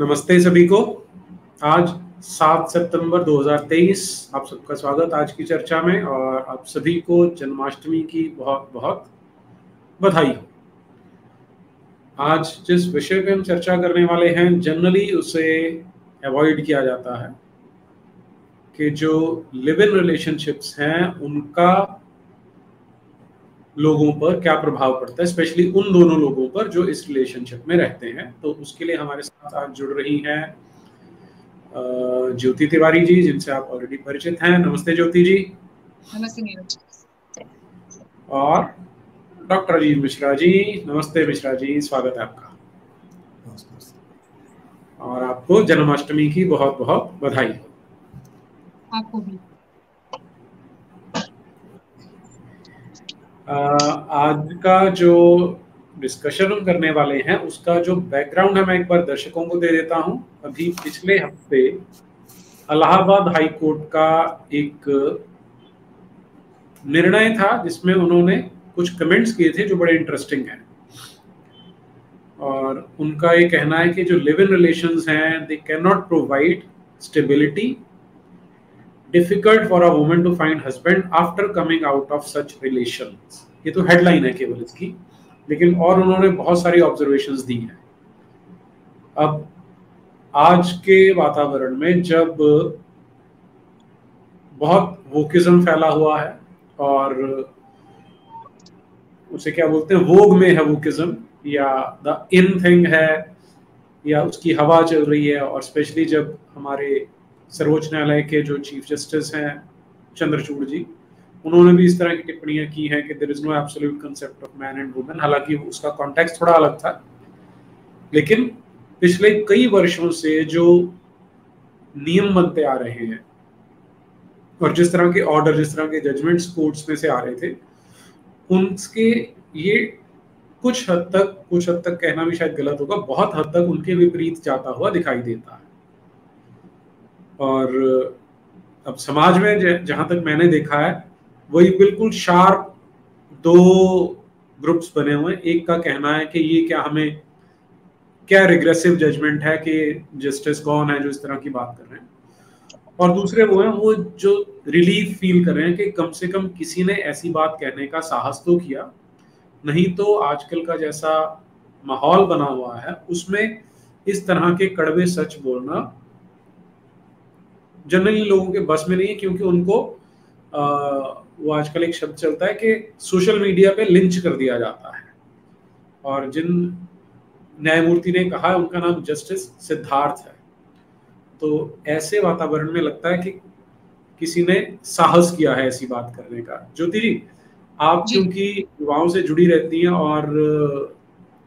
नमस्ते सभी को। आज 7 सितंबर 2023, आप सबका स्वागत आज की चर्चा में और आप सभी को जन्माष्टमी की बहुत बहुत बधाई हो। आज जिस विषय पे हम चर्चा करने वाले हैं, जनरली उसे अवॉइड किया जाता है कि जो लिव इन रिलेशनशिप्स हैं उनका लोगों पर क्या प्रभाव पड़ता है, स्पेशली उन दोनों लोगों पर जो इस रिलेशनशिप में रहते हैं। तो उसके लिए हमारे साथ आज जुड़ रही हैं ज्योति तिवारी जी, जिनसे आप ऑलरेडी परिचित हैं। नमस्ते ज्योति जी। नमस्ते नीरज। और डॉक्टर राजीव मिश्रा जी। नमस्ते मिश्रा जी, स्वागत है आपका। नमस्ते। और आपको जन्माष्टमी की बहुत बहुत बधाई हो। आपको भी। आज का जो डिस्कशन हम करने वाले हैं उसका जो बैकग्राउंड है मैं एक बार दर्शकों को दे देता हूं। अभी पिछले हफ्ते इलाहाबाद हाई कोर्ट का एक निर्णय था जिसमें उन्होंने कुछ कमेंट्स किए थे जो बड़े इंटरेस्टिंग हैं, और उनका ये कहना है कि जो लिव इन रिलेशंस हैं they can not provide stability, difficult for a woman to find husband after coming out of such relations. ये तो हेडलाइन है केवल इसकी, लेकिन और उन्होंने बहुत सारी ऑब्जर्वेशंस दी हैं। अब आज के वातावरण में जब बहुत वोकिज्म फैला हुआ है और उसे क्या बोलते हैं, वोग में है वोकिज्म या द इन थिंग है या उसकी हवा चल रही है, और स्पेशली जब हमारे सर्वोच्च न्यायालय के जो चीफ जस्टिस हैं चंद्रचूड़ जी, उन्होंने भी इस तरह की टिप्पणियां की हैं कि there is no absolute concept of man and women. हालांकि उसका कॉन्टेक्स्ट थोड़ा अलग था, लेकिन पिछले कई वर्षों से जो नियम बनते आ रहे हैं और जिस तरह के ऑर्डर, जिस तरह के जजमेंट्स कोर्ट्स में से आ रहे थे, उनके ये कुछ हद तक कहना भी शायद गलत होगा, बहुत हद तक उनके विपरीत जाता हुआ दिखाई देता है। और अब समाज में जहाँ तक मैंने देखा है वही बिल्कुल शार्प दो ग्रुप्स बने हुए हैं। एक का कहना है कि ये क्या, हमें क्या रिग्रेसिव जजमेंट है कि जस्टिस कौन है जो इस तरह की बात कर रहे हैं, और दूसरे वो हैं वो जो रिलीफ फील कर रहे हैं कि कम से कम किसी ने ऐसी बात कहने का साहस तो किया, नहीं तो आजकल का जैसा माहौल बना हुआ है उसमें इस तरह के कड़वे सच बोलना जनरली लोगों के बस में नहीं है, क्योंकि उनको वो आजकल एक शब्द चलता है कि सोशल मीडिया पे लिंच कर दिया जाता है। और जिन न्यायमूर्ति ने कहा है उनका नाम जस्टिस सिद्धार्थ है। तो ऐसे वातावरण में लगता है कि किसी ने साहस किया है ऐसी बात करने का। ज्योति जी, आप क्योंकि युवाओं से जुड़ी रहती हैं और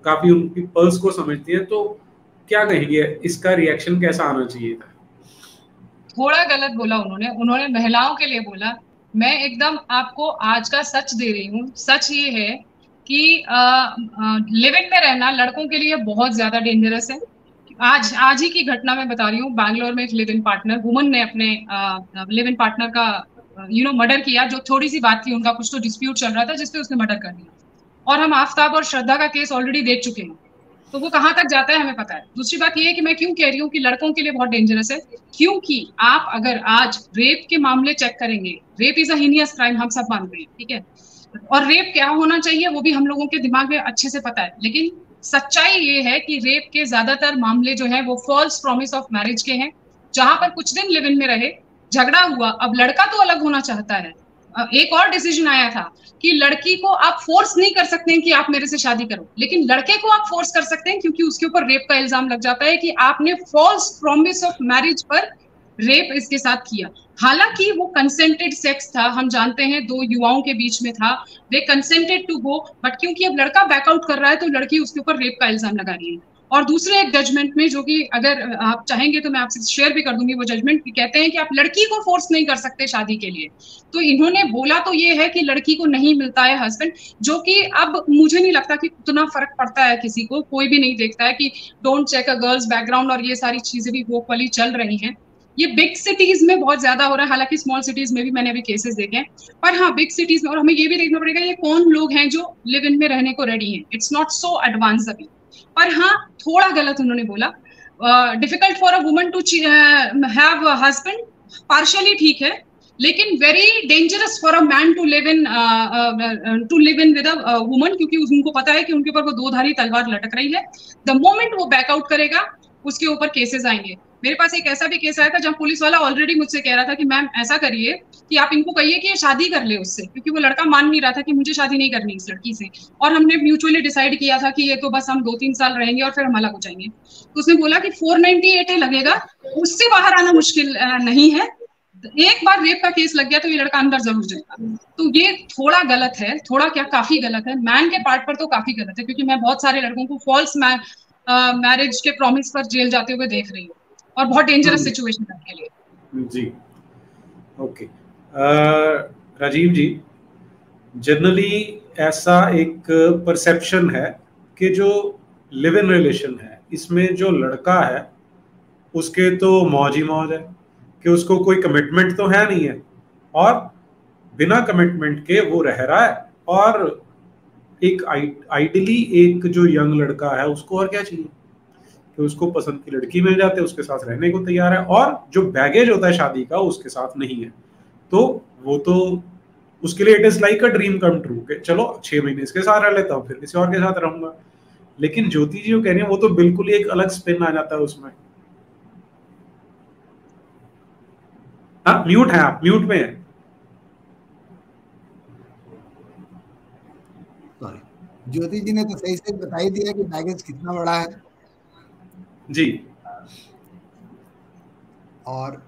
काफी उनकी पल्स को समझती हैं, तो क्या कहेंगे, इसका रिएक्शन कैसा आना चाहिए था? थोड़ा गलत बोला उन्होंने महिलाओं के लिए बोला। मैं एकदम आपको आज का सच दे रही हूँ। सच ये है कि लिव इन में रहना लड़कों के लिए बहुत ज्यादा डेंजरस है। आज ही की घटना मैं बता रही हूँ। बैंगलोर में एक लिव इन पार्टनर वुमन ने अपने लिव इन पार्टनर का मर्डर किया। जो थोड़ी सी बात थी, उनका कुछ तो डिस्प्यूट चल रहा था जिसपे उसने मर्डर कर दिया। और हम आफताब और श्रद्धा का केस ऑलरेडी देख चुके हैं, तो वो कहाँ तक जाता है हमें पता है। दूसरी बात ये है कि मैं क्यों कह रही हूँ कि लड़कों के लिए बहुत डेंजरस है, क्योंकि आप अगर आज रेप के मामले चेक करेंगे, rape is a heinous crime, हम सब मानते हैं, ठीक है। और रेप क्या होना चाहिए वो भी हम लोगों के दिमाग में अच्छे से पता है, लेकिन सच्चाई ये है कि रेप के ज्यादातर मामले जो है वो फॉल्स प्रॉमिस ऑफ मैरिज के हैं, जहां पर कुछ दिन लिव इन में रहे, झगड़ा हुआ, अब लड़का तो अलग होना चाहता है। एक और डिसीजन आया था कि लड़की को आप फोर्स नहीं कर सकते हैं कि आप मेरे से शादी करो, लेकिन लड़के को आप फोर्स कर सकते हैं, क्योंकि उसके ऊपर रेप का इल्जाम लग जाता है कि आपने फॉल्स प्रॉमिस ऑफ मैरिज पर रेप इसके साथ किया। हालांकि वो कंसेंटेड सेक्स था, हम जानते हैं दो युवाओं के बीच में था, वे कंसेंटेड टू गो, बट क्योंकि अब लड़का बैकआउट कर रहा है तो लड़की उसके ऊपर रेप का इल्जाम लगा रही है। और दूसरे एक जजमेंट में, जो कि अगर आप चाहेंगे तो मैं आपसे शेयर भी कर दूंगी, वो जजमेंट कहते हैं कि आप लड़की को फोर्स नहीं कर सकते शादी के लिए। तो इन्होंने बोला तो ये है कि लड़की को नहीं मिलता है हस्बैंड, जो कि अब मुझे नहीं लगता कि उतना फर्क पड़ता है किसी को, कोई भी नहीं देखता है कि don't check a girl's background, और ये सारी चीजें भी वो वाली चल रही हैं। ये बिग सिटीज में बहुत ज्यादा हो रहा है, हालांकि स्मॉल सिटीज में भी मैंने अभी केसेस देखे हैं, पर हाँ बिग सिटीज में। और हमें ये भी देखना पड़ेगा ये कौन लोग हैं जो लिव इन में रहने को रेडी हैं। इट्स नॉट सो एडवांस अभी, पर हाँ थोड़ा गलत उन्होंने बोला। Difficult for a woman to have a husband, partially ठीक है, लेकिन very dangerous for a man to live in with a woman, क्योंकि उनको पता है कि उनके ऊपर वो दोधारी तलवार लटक रही है. द मोमेंट वो बैकआउट करेगा उसके ऊपर केसेस आएंगे. मेरे पास एक ऐसा भी केस आया था जहां पुलिस वाला ऑलरेडी मुझसे कह रहा था कि मैम ऐसा करिए कि आप इनको कहिए कि ये शादी कर ले उससे, क्योंकि वो लड़का मान नहीं रहा था कि मुझे शादी नहीं करनी इस लड़की से, और हमने म्यूचुअली डिसाइड किया था कि ये तो बस हम 2-3 साल रहेंगे और फिर हम अलग हो जाएंगे. तो उसने बोला कि 498 लगेगा, उससे बाहर आना मुश्किल नहीं है, एक बार रेप का केस लग गया तो ये लड़का अंदर जरूर जाएगा. तो ये थोड़ा गलत है, थोड़ा क्या काफी गलत है, मैन के पार्ट पर तो काफी गलत है, क्योंकि मैं बहुत सारे लड़कों को फॉल्स मैरिज के प्रॉमिस पर जेल जाते हुए देख रही हूँ, और बहुत डेंजरस सिचुएशन है उनके लिए. जी ओके राजीव जी, जनरली ऐसा एक परसेप्शन है कि जो लिव इन रिलेशन है इसमें जो लड़का है उसके तो मौज ही मौज है कि उसको कोई कमिटमेंट तो है नहीं है, और बिना कमिटमेंट के वो रह रहा है, और एक आइडली एक जो यंग लड़का है उसको और क्या चाहिए, तो उसको पसंद की लड़की मिल जाती है, उसके साथ रहने को तैयार है, और जो बैगेज होता है शादी का उसके साथ नहीं है, तो वो तो उसके लिए it is like a dream come true कि चलो 6 महीने इसके साथ रह लेता हूँ फिर किसी और के साथ रहूंगा. लेकिन ज्योति जी जो कह रही है वो तो बिल्कुल ही एक अलग स्पिन आ जाता है उसमें. आप म्यूट है, आप म्यूट में है. ज्योति जी ने तो सही से बताई दिया कि बैगेज कितना बड़ा है जी, और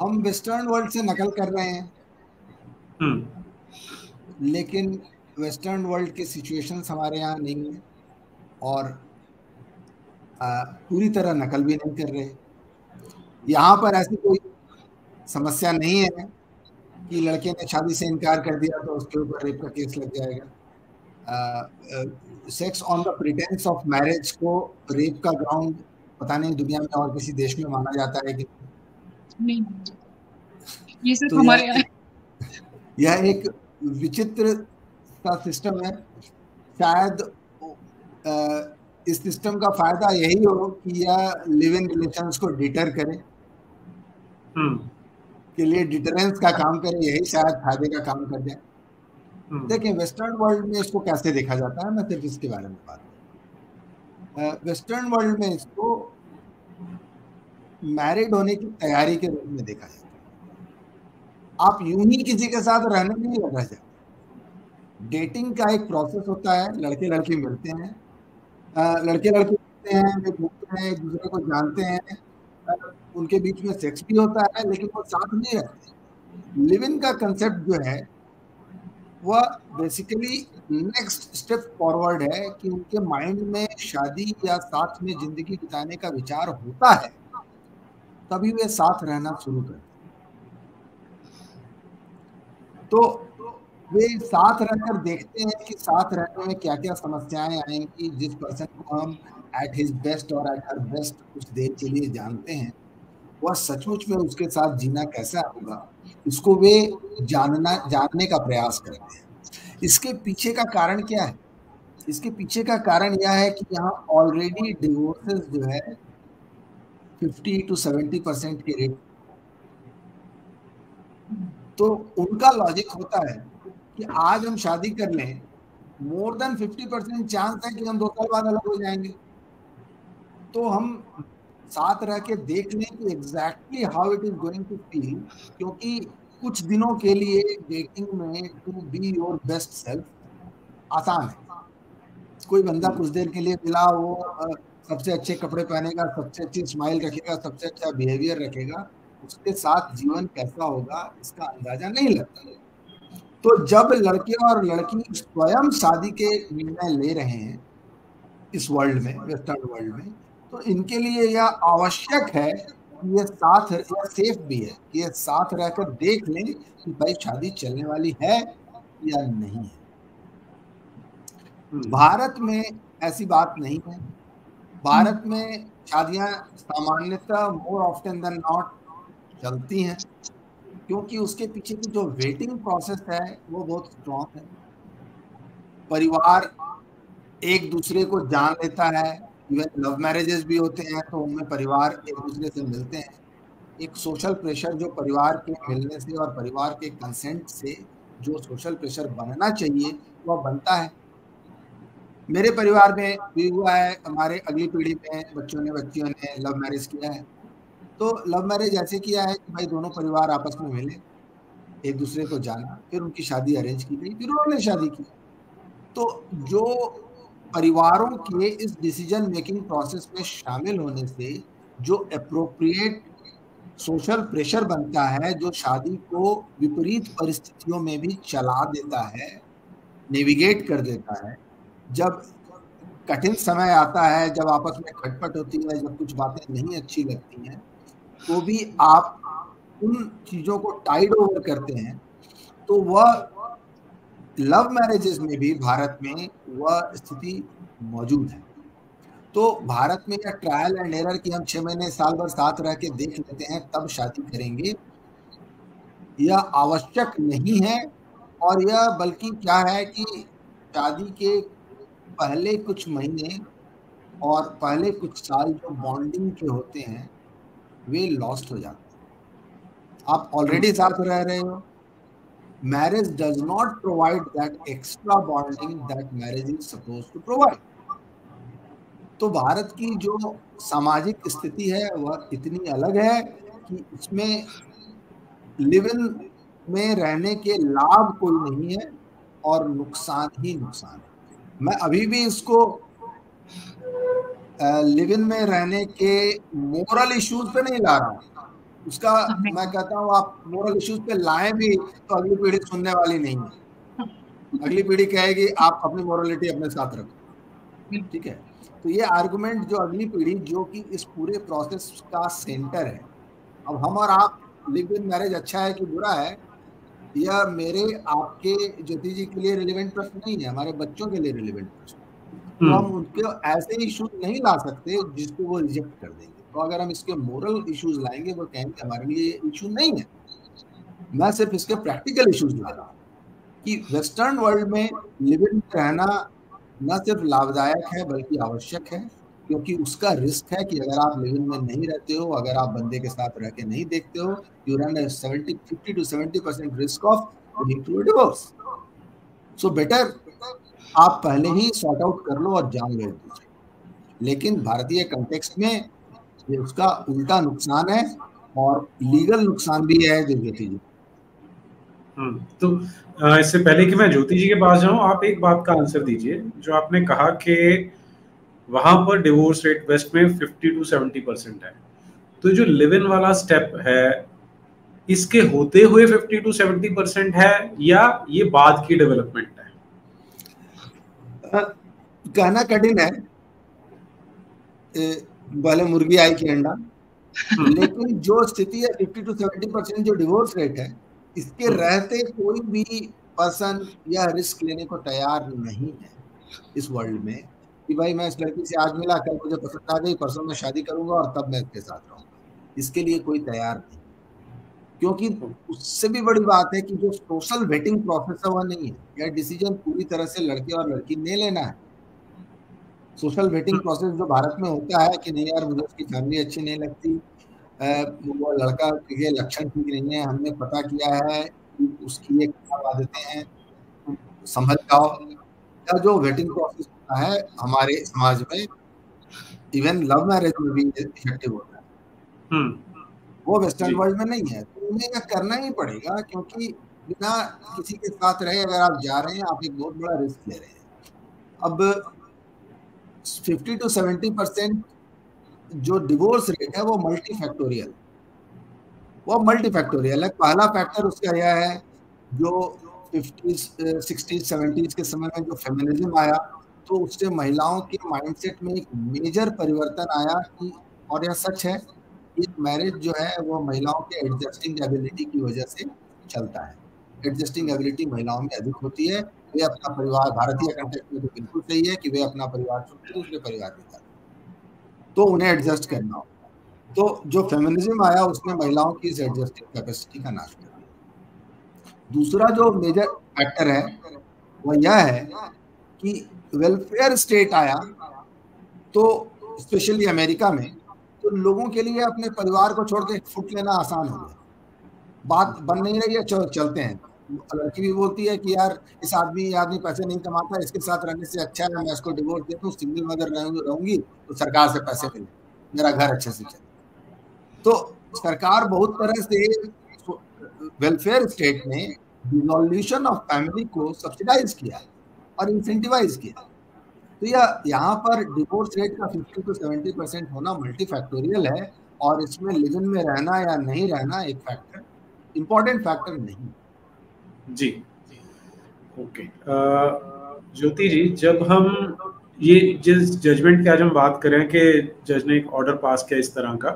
हम वेस्टर्न वर्ल्ड से नकल कर रहे हैं, लेकिन वेस्टर्न वर्ल्ड के सिचुएशंस हमारे यहाँ नहीं है, और पूरी तरह नकल भी नहीं कर रहे. यहाँ पर ऐसी कोई समस्या नहीं है कि लड़के ने शादी से इनकार कर दिया तो उसके ऊपर रेप का केस लग जाएगा. Sex on the pretence of marriage को रेप का ग्राउंड पता नहीं दुनिया में और किसी देश में माना जाता है कि नहीं. ये सिर्फ हमारे यह एक विचित्र सा सिस्टम है. शायद इस सिस्टम का फायदा यही हो कि यह लिव इन रिलेशंस को डिटर करे, के लिए डिटरेंस का काम करे, यही शायद फायदे का काम कर जाए. देखिए वेस्टर्न वर्ल्ड में इसको कैसे देखा जाता है, मैं सिर्फ इसके बारे में बात. वेस्टर्न वर्ल्ड में इसको मैरिड होने की तैयारी के रूप में देखा जाता है. आप यूं ही किसी के साथ रहने में नहीं लगा जाता. डेटिंग का एक प्रोसेस होता है, लड़के लड़की मिलते हैं, वे घूमते हैं, एक दूसरे को जानते हैं, उनके बीच में सेक्स भी होता है, लेकिन वो साथ नहीं रहते. लिव इन का कंसेप्ट जो है वह बेसिकली नेक्स्ट स्टेप फॉरवर्ड है कि उनके माइंड में शादी या साथ में जिंदगी बिताने का विचार होता है, तभी वे साथ रहना शुरू करते हैं. तो वे साथ रहकर देखते हैं कि साथ रहने में क्या क्या समस्याएं आएंगी. जिस पर्सन को हम एट हिज बेस्ट और एट हर बेस्ट कुछ देर के लिए जानते हैं, वह सचमुच में उसके साथ जीना कैसा होगा इसको वे जानने का प्रयास करते हैं. इसके पीछे का कारण क्या है? इसके पीछे का कारण यह है कि यहाँ ऑलरेडी डिवोर्सेस जो है 50 to 70% के रेट, तो उनका लॉजिक होता है कि आज हम शादी कर लें, मोर देन 50% चांस है कि हम 2 साल बाद अलग हो जाएंगे, तो हम साथ रह के देख लें कि exactly how it is going to feel, क्योंकि कुछ दिनों के लिए डेटिंग में to be your best self आसान है. कोई बंदा कुछ देर के लिए मिला, वो सबसे अच्छे कपड़े पहनेगा, सबसे अच्छी स्माइल रखेगा, सबसे अच्छा बिहेवियर रखेगा, उसके साथ जीवन कैसा होगा इसका अंदाजा नहीं लगता. तो जब लड़के और लड़की स्वयं शादी के निर्णय ले रहे हैं इस वर्ल्ड में, वेस्टर्न वर्ल्ड में, तो इनके लिए यह आवश्यक है कि ये साथ, यह सेफ भी है कि ये साथ रहकर देख लें कि भाई शादी चलने वाली है या नहीं है. भारत में ऐसी बात नहीं है. भारत में शादियां सामान्यतः मोर ऑफ्टन देन नॉट चलती हैं, क्योंकि उसके पीछे की जो वेटिंग प्रोसेस है वो बहुत स्ट्रॉन्ग है. परिवार एक दूसरे को जान लेता है, इवन लव मैरिजेस भी होते हैं तो उनमें परिवार एक दूसरे से मिलते हैं। एक सोशल प्रेशर जो परिवार के मिलने से और परिवार के कंसेंट से जो सोशल प्रेशर बनना चाहिए वह बनता है। मेरे परिवार में भी हुआ है, हमारे अगली पीढ़ी में बच्चों ने बच्चियों ने लव मैरिज किया है। तो लव मैरिज ऐसे किया है कि भाई दोनों परिवार आपस में मिले, एक दूसरे को जाना, फिर उनकी शादी अरेंज की गई, फिर उन्होंने शादी की। तो जो परिवारों के इस डिसीजन मेकिंग प्रोसेस में शामिल होने से जो एप्रोप्रिएट सोशल प्रेशर बनता है, जो शादी को विपरीत परिस्थितियों में भी चला देता है, नेविगेट कर देता है। जब कठिन समय आता है, जब आपस में खटपट होती है, जब कुछ बातें नहीं अच्छी लगती हैं, तो भी आप उन चीज़ों को टाइड ओवर करते हैं। तो वह लव मैरिजेस में भी भारत में वह स्थिति मौजूद है। तो भारत में यह ट्रायल एंड एरर कि हम 6 महीने साल भर साथ रह के देख लेते हैं तब शादी करेंगे, यह आवश्यक नहीं है। और यह बल्कि क्या है कि शादी के पहले कुछ महीने और पहले कुछ साल जो बॉन्डिंग के होते हैं वे लॉस्ट हो जाते हैं। आप ऑलरेडी साथ रह रहे हो, marriage does not provide that extra bonding that marriage is suppose to provide. तो भारत की जो सामाजिक स्थिति है वह इतनी अलग है कि इसमें लिव इन में रहने के लाभ कोई नहीं है और नुकसान ही नुकसान है। मैं अभी भी इसको लिव इन में रहने के मोरल इश्यूज पे नहीं ला रहा हूँ। उसका मैं कहता हूँ आप मोरल इश्यूज पे लाएं भी तो अगली पीढ़ी सुनने वाली नहीं है। अगली पीढ़ी कहेगी आप अपनी मोरलिटी अपने साथ रखो, ठीक है। तो ये आर्गुमेंट जो अगली पीढ़ी जो कि इस पूरे प्रोसेस का सेंटर है, अब हम और आप लिव इन मैरिज अच्छा है कि बुरा है, यह मेरे आपके ज्योति जी के लिए रिलेवेंट प्रश्न नहीं है, हमारे बच्चों के लिए रिलेवेंट प्रश्न। तो हम उनके ऐसे इश्यूज नहीं ला सकते जिसको वो रिजेक्ट कर देंगे। तो अगर हम इसके मोरल इश्यूज लाएंगे वो कहेंगे हमारे लिए इश्यू नहीं है। मैं सिर्फ इसके प्रैक्टिकल इश्यूज ला रहा हूँ कि वेस्टर्न वर्ल्ड में लिव इन रहना न सिर्फ लाभदायक है बल्कि आवश्यक है, क्योंकि उसका रिस्क है कि अगर आप लिव इन में नहीं रहते हो, अगर आप बंदे के साथ रह के नहीं देखते हो, you run 50 to 70% risk of going to a divorce. So better आप पहले ही सॉर्ट आउट कर लो और जान लो। लेकिन भारतीय कॉन्टेक्स्ट में ये उसका उल्टा नुकसान है और लीगल नुकसान भी है। ज्योति जी, तो इससे पहले कि मैं ज्योति जी के पास जाऊँ, आप एक बात का आंसर दीजिए जो आपने कहा कि वहाँ पर डिवोर्स रेट वेस्ट में 50 to 70% है। तो जो लिव इन वाला स्टेप है इसके होते हुए 50 to 70% है या ये बाद की डेवलपमेंट है? कहना कठिन है, भले मुर्गी आई कि अंडा। लेकिन जो स्थिति है 50 to 70% जो डिवोर्स रेट है, इसके रहते कोई भी पर्सन या रिस्क लेने को तैयार नहीं है इस वर्ल्ड में कि भाई मैं इस लड़की से आज मिला, कल मुझे पसंद आ गई, परसों मैं शादी करूंगा और तब मैं इसके साथ रहूंगा। इसके लिए कोई तैयार नहीं, क्योंकि उससे भी बड़ी बात है कि जो सोशल वेटिंग प्रोसेस है वह नहीं है। यह डिसीजन पूरी तरह से लड़के और लड़की ने लेना है। सोशल वेटिंग प्रोसेस जो भारत में होता है कि नहीं यार मुझे उसकी फैमिली अच्छी नहीं लगती, वो लड़का के लक्षण ठीक नहीं है, हमने पता किया है उसकी ये खराब आदतें हैं, संभल जाओ। या जो वेटिंग प्रोसेस है हमारे समाज में, इवन लव मैरिज में भी इफेक्टिव होता है, वो वेस्टर्न वर्ल्ड में नहीं है। तो उन्हें करना ही पड़ेगा, क्योंकि बिना किसी के साथ रहे अगर आप जा रहे हैं आप एक बहुत बड़ा रिस्क ले रहे हैं। अब 50 to 70% जो डिवोर्स रेट है वो मल्टीफैक्टोरियल है। पहला फैक्टर उसका यह है जो 50s, 60s, 70s के समय में जो फेमिनिज्म आया तो उससे महिलाओं के माइंडसेट में एक मेजर परिवर्तन आया कि, और यह सच है, इस मैरिज जो है वो महिलाओं के एडजस्टिंग एबिलिटी की वजह से चलता है। एडजस्टिंग एबिलिटी महिलाओं में अधिक होती है, वे अपना परिवार, भारतीय कंटेक्स्ट में तो बिल्कुल सही है कि वे अपना परिवार छोड़ दूसरे परिवार के साथ, तो उन्हें एडजस्ट करना हो। तो जो फेमिनिज्म आया उसने महिलाओं की इस एडजस्टिंग कैपेसिटी का नाश किया। दूसरा जो मेजर फैक्टर है वह यह है कि वेलफेयर स्टेट आया तो स्पेशली अमेरिका में, तो लोगों के लिए अपने परिवार को छोड़ के फुट लेना आसान हो गया। बात बन नहीं रही है, चलते हैं। लड़की भी बोलती है कि यार इस आदमी पैसे नहीं कमाता, इसके साथ रहने से अच्छा है मैं इसको डिवोर्स दे दूं, सिंगल मदर रहूंगी तो सरकार से पैसे मिले, मेरा घर अच्छे से चले। तो सरकार बहुत तरह से वेलफेयर स्टेट ने डिसॉल्यूशन ऑफ फैमिली को सब्सिडाइज किया है और इंसेंटिवाइज किया। तो यहाँ पर डिवोर्स रेट का 50 से 70% होना मल्टीफैक्टोरियल है, और इसमें लिव इन में रहना या नहीं रहना एक फैक्टर, इम्पोर्टेंट फैक्टर नहीं। जी ओके, ज्योति जी, जब हम ये जिस जजमेंट की आज हम बात कर रहे हैं कि जज ने एक ऑर्डर पास किया इस तरह का,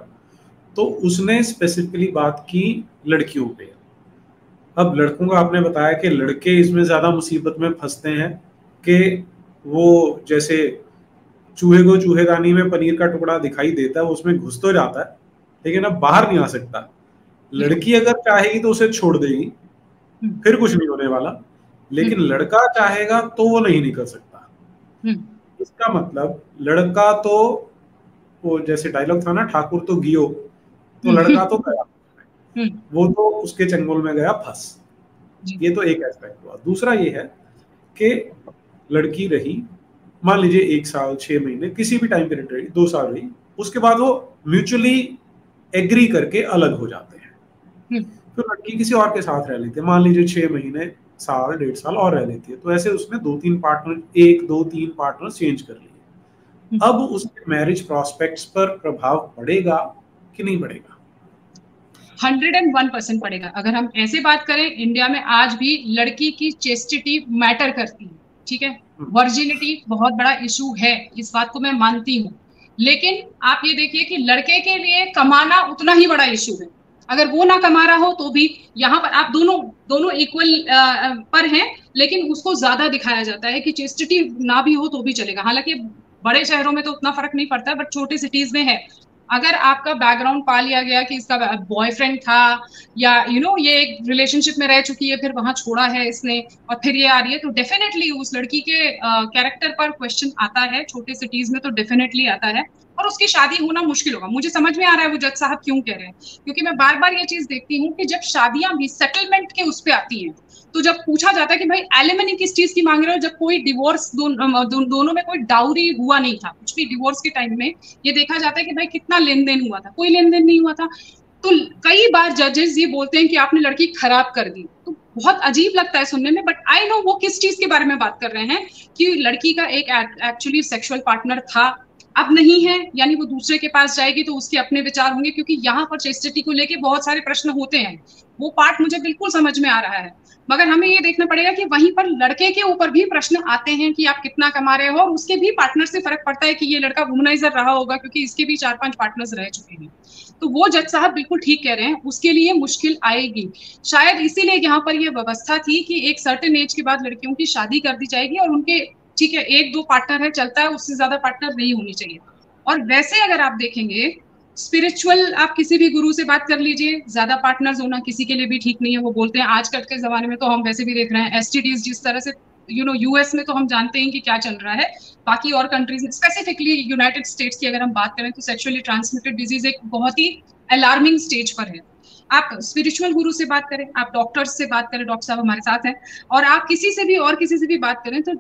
तो उसने स्पेसिफिकली बात की लड़कियों पे। अब लड़कों का आपने बताया कि लड़के इसमें ज़्यादा मुसीबत में फंसते हैं कि वो जैसे चूहे को चूहेदानी में पनीर का टुकड़ा दिखाई देता है, उसमें घुस तो जाता है लेकिन अब बाहर नहीं आ सकता। लड़की अगर चाहेगी तो उसे छोड़ देगी, फिर कुछ नहीं होने वाला, लेकिन लड़का चाहेगा तो वो नहीं निकल सकता। इसका मतलब लड़का तो वो जैसे डायलॉग था ना, ठाकुर तो गियो, तो लड़का तो गया, वो तो उसके चंगुल में गया फंस। ये तो एक एस्पेक्ट हुआ। दूसरा ये है कि लड़की रही मान लीजिए 1 साल 6 महीने, किसी भी टाइम पीरियड रही, 2 साल रही, उसके बाद वो म्यूचुअली एग्री करके अलग हो जाते हैं। तो लड़की किसी और के साथ रह लेती है, मान लीजिए 6 महीने, साल, 1.5 साल और रह लेती है। तो ऐसे उसने 1-2-3 पार्टनर चेंज कर लिए। अब उसके मैरिज प्रोस्पेक्ट्स पर प्रभाव पड़ेगा कि नहीं पड़ेगा? 101% पड़ेगा। अगर हम ऐसे बात करें, इंडिया में आज भी लड़की की चेस्टिटी मैटर करती है, ठीक है, वर्जिनिटी बहुत बड़ा इशू है, इस बात को मैं मानती हूँ। लेकिन आप ये देखिए कि लड़के के लिए कमाना उतना ही बड़ा इशू है। अगर वो ना कमा रहा हो तो भी यहाँ पर आप दोनों इक्वल पर हैं, लेकिन उसको ज्यादा दिखाया जाता है कि चेस्टिटी ना भी हो तो भी चलेगा। हालांकि बड़े शहरों में तो उतना फर्क नहीं पड़ता, बट छोटे सिटीज में है। अगर आपका बैकग्राउंड पा लिया गया कि इसका बॉयफ्रेंड था या ये एक रिलेशनशिप में रह चुकी है, फिर वहां छोड़ा है इसने और फिर ये आ रही है, तो डेफिनेटली उस लड़की के कैरेक्टर पर क्वेश्चन आता है। छोटे सिटीज में तो डेफिनेटली आता है, और उसकी शादी होना मुश्किल होगा। मुझे समझ में आ रहा है वो जज साहब क्यों कह रहे हैं, क्योंकि मैं बार बार ये चीज देखती हूँ कि जब शादियां भी सेटलमेंट के उस पर आती हैं, तो जब पूछा जाता है कि भाई एलिमनी किस चीज की मांग रहे हो, जब कोई डिवोर्स दोनों में कोई डाउरी हुआ नहीं था, कुछ भी डिवोर्स के टाइम में ये देखा जाता है कि भाई कितना लेन देन हुआ था, कोई लेन देन नहीं हुआ था। तो कई बार जजेस ये बोलते हैं कि आपने लड़की खराब कर दी, तो बहुत अजीब लगता है सुनने में, बट आई नो वो किस चीज के बारे में बात कर रहे हैं कि लड़की का एक एक्चुअली सेक्सुअल पार्टनर था, अब नहीं है, यानी वो दूसरे के पास जाएगी तो उसके अपने विचार होंगे, क्योंकि यहाँ पर चेस्टिटी को लेके बहुत सारे प्रश्न होते हैं। वो पार्ट मुझे बिल्कुल समझ में आ रहा है, मगर हमें ये देखना पड़ेगा कि वहीं पर लड़के के ऊपर भी प्रश्न आते हैं कि आप कितना कमा रहे हो, और उसके भी पार्टनर से फर्क पड़ता है कि ये लड़का वुमनाइजर रहा होगा, क्योंकि इसके भी 4-5 पार्टनर्स रह चुके हैं। तो वो जज साहब बिल्कुल ठीक कह रहे हैं, उसके लिए मुश्किल आएगी। शायद इसीलिए यहाँ पर यह व्यवस्था थी कि एक सर्टेन एज के बाद लड़कियों की शादी कर दी जाएगी, और उनके ठीक है 1-2 पार्टनर है चलता है, उससे ज्यादा पार्टनर नहीं होनी चाहिए। और वैसे अगर आप देखेंगे स्पिरिचुअल, आप किसी भी गुरु से बात कर लीजिए, ज्यादा पार्टनर्स होना किसी के लिए भी ठीक नहीं है। वो बोलते हैं आजकल के जमाने में तो हम वैसे भी देख रहे हैं एसटीडीज, जिस तरह से यूएस में तो हम जानते हैं कि क्या चल रहा है, बाकी और कंट्रीज में स्पेसिफिकली यूनाइटेड स्टेट्स की अगर हम बात करें तो सेक्सुअली ट्रांसमिटेड डिजीज एक बहुत ही अलार्मिंग स्टेज पर है। आप स्पिरिचुअल गुरु से बात करें, आप डॉक्टर्स से बात करें, डॉक्टर साहब हमारे साथ हैं, और आप किसी से भी बात करें, तो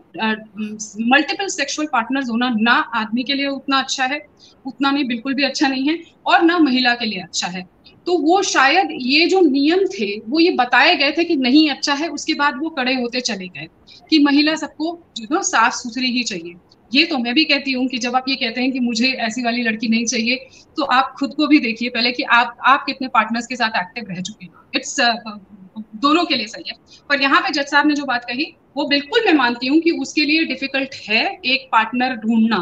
मल्टीपल सेक्सुअल पार्टनर्स होना ना आदमी के लिए उतना अच्छा है, उतना नहीं, बिल्कुल भी अच्छा नहीं है, और ना महिला के लिए अच्छा है। तो वो शायद ये जो नियम थे वो ये बताए गए थे कि नहीं अच्छा है, उसके बाद वो कड़े होते चले गए कि महिला सबको साफ सुथरी ही चाहिए। ये तो मैं भी कहती हूँ कि जब आप ये कहते हैं कि मुझे ऐसी वाली लड़की नहीं चाहिए, तो आप खुद को भी देखिए पहले कि आप कितने पार्टनर्स के साथ एक्टिव रह चुके हैं। इट्स दोनों के लिए सही है। पर यहाँ पे जज साहब ने जो बात कही वो बिल्कुल मैं मानती हूँ कि उसके लिए डिफिकल्ट है एक पार्टनर ढूंढना,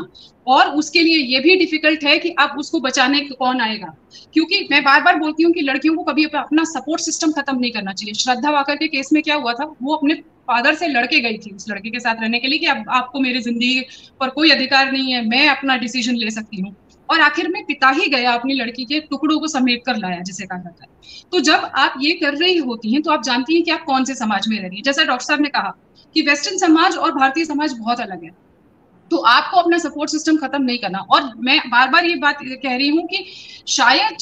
और उसके लिए ये भी डिफिकल्ट है कि अब उसको बचाने कौन आएगा, क्योंकि मैं बार बार बोलती हूँ कि लड़कियों को कभी अपना सपोर्ट सिस्टम खत्म नहीं करना चाहिए। श्रद्धा वाकर के केस में क्या हुआ था, वो अपने फादर से लड़के गई थी उस लड़के के साथ रहने के लिए कि अब आपको मेरी जिंदगी पर कोई अधिकार नहीं है, मैं अपना डिसीजन ले सकती हूँ, और आखिर में पिता ही गया अपनी लड़की के टुकड़ों को समेट कर लाया, जिसे कहा जाता है। तो जब आप ये कर रही होती हैं तो आप जानती हैं कि आप कौन से समाज में रह रही हैं। जैसा डॉक्टर साहब ने कहा कि वेस्टर्न समाज और भारतीय समाज बहुत अलग है, तो आपको अपना सपोर्ट सिस्टम खत्म नहीं करना। और मैं बार बार ये बात कह रही हूँ कि शायद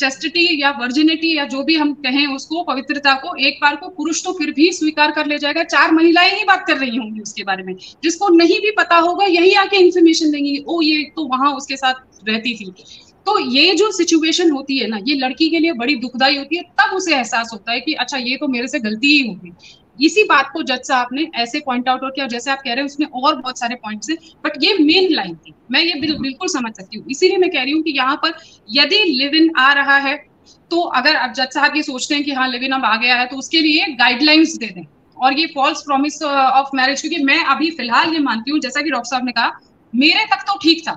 चेस्टिटी या वर्जिनिटी या जो भी हम कहें उसको, पवित्रता को एक बार को पुरुष तो फिर भी स्वीकार कर ले जाएगा, 4 महिलाएं ही बात कर रही होंगी उसके बारे में, जिसको नहीं भी पता होगा यही आके इंफॉर्मेशन देंगी, ओ ये तो वहां उसके साथ रहती थी। तो ये जो सिचुएशन होती है ना, ये लड़की के लिए बड़ी दुखदाई होती है, तब उसे एहसास होता है कि अच्छा ये तो मेरे से गलती ही होगी। इसी बात को जज साहब ने ऐसे पॉइंट आउट और किया, जैसे आप कह रहे हैं उसमें और बहुत सारे पॉइंट्स हैं, बट ये मेन लाइन थी, मैं ये बिल्कुल समझ सकती हूँ। इसीलिए मैं कह रही हूँ कि यहाँ पर यदि लिव इन आ रहा है तो अगर अब जज साहब ये सोचते हैं कि हाँ लिव इन अब आ गया है तो उसके लिए गाइडलाइंस दे दें, और ये फॉल्स प्रॉमिस ऑफ मैरिज, क्योंकि मैं अभी फिलहाल ये मानती हूँ जैसा कि डॉक्टर साहब ने कहा मेरे तक तो ठीक था,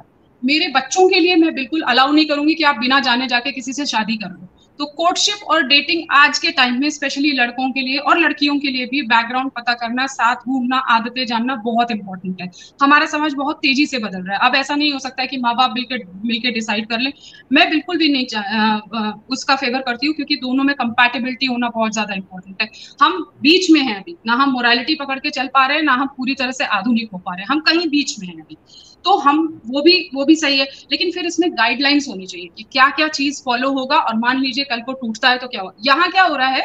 मेरे बच्चों के लिए मैं बिल्कुल अलाउ नहीं करूंगी कि आप बिना जाने जाके किसी से शादी कर लो। तो कोर्टशिप और डेटिंग आज के टाइम में स्पेशली लड़कों के लिए और लड़कियों के लिए भी बैकग्राउंड पता करना, साथ घूमना, आदतें जानना बहुत इंपॉर्टेंट है। हमारा समाज बहुत तेजी से बदल रहा है, अब ऐसा नहीं हो सकता है कि माँ बाप मिलकर डिसाइड कर लें। मैं बिल्कुल भी नहीं उसका फेवर करती हूँ, क्योंकि दोनों में कंपैटिबिलिटी होना बहुत ज्यादा इंपॉर्टेंट है। हम बीच में हैं अभी, ना हम मोरालिटी पकड़ के चल पा रहे हैं, ना हम पूरी तरह से आधुनिक हो पा रहे हैं, हम कहीं बीच में हैं अभी। तो हम वो भी सही है, लेकिन फिर इसमें गाइडलाइंस होनी चाहिए कि क्या क्या चीज फॉलो होगा, और मान लीजिए कल को टूटता है तो क्या होगा। यहाँ क्या हो रहा है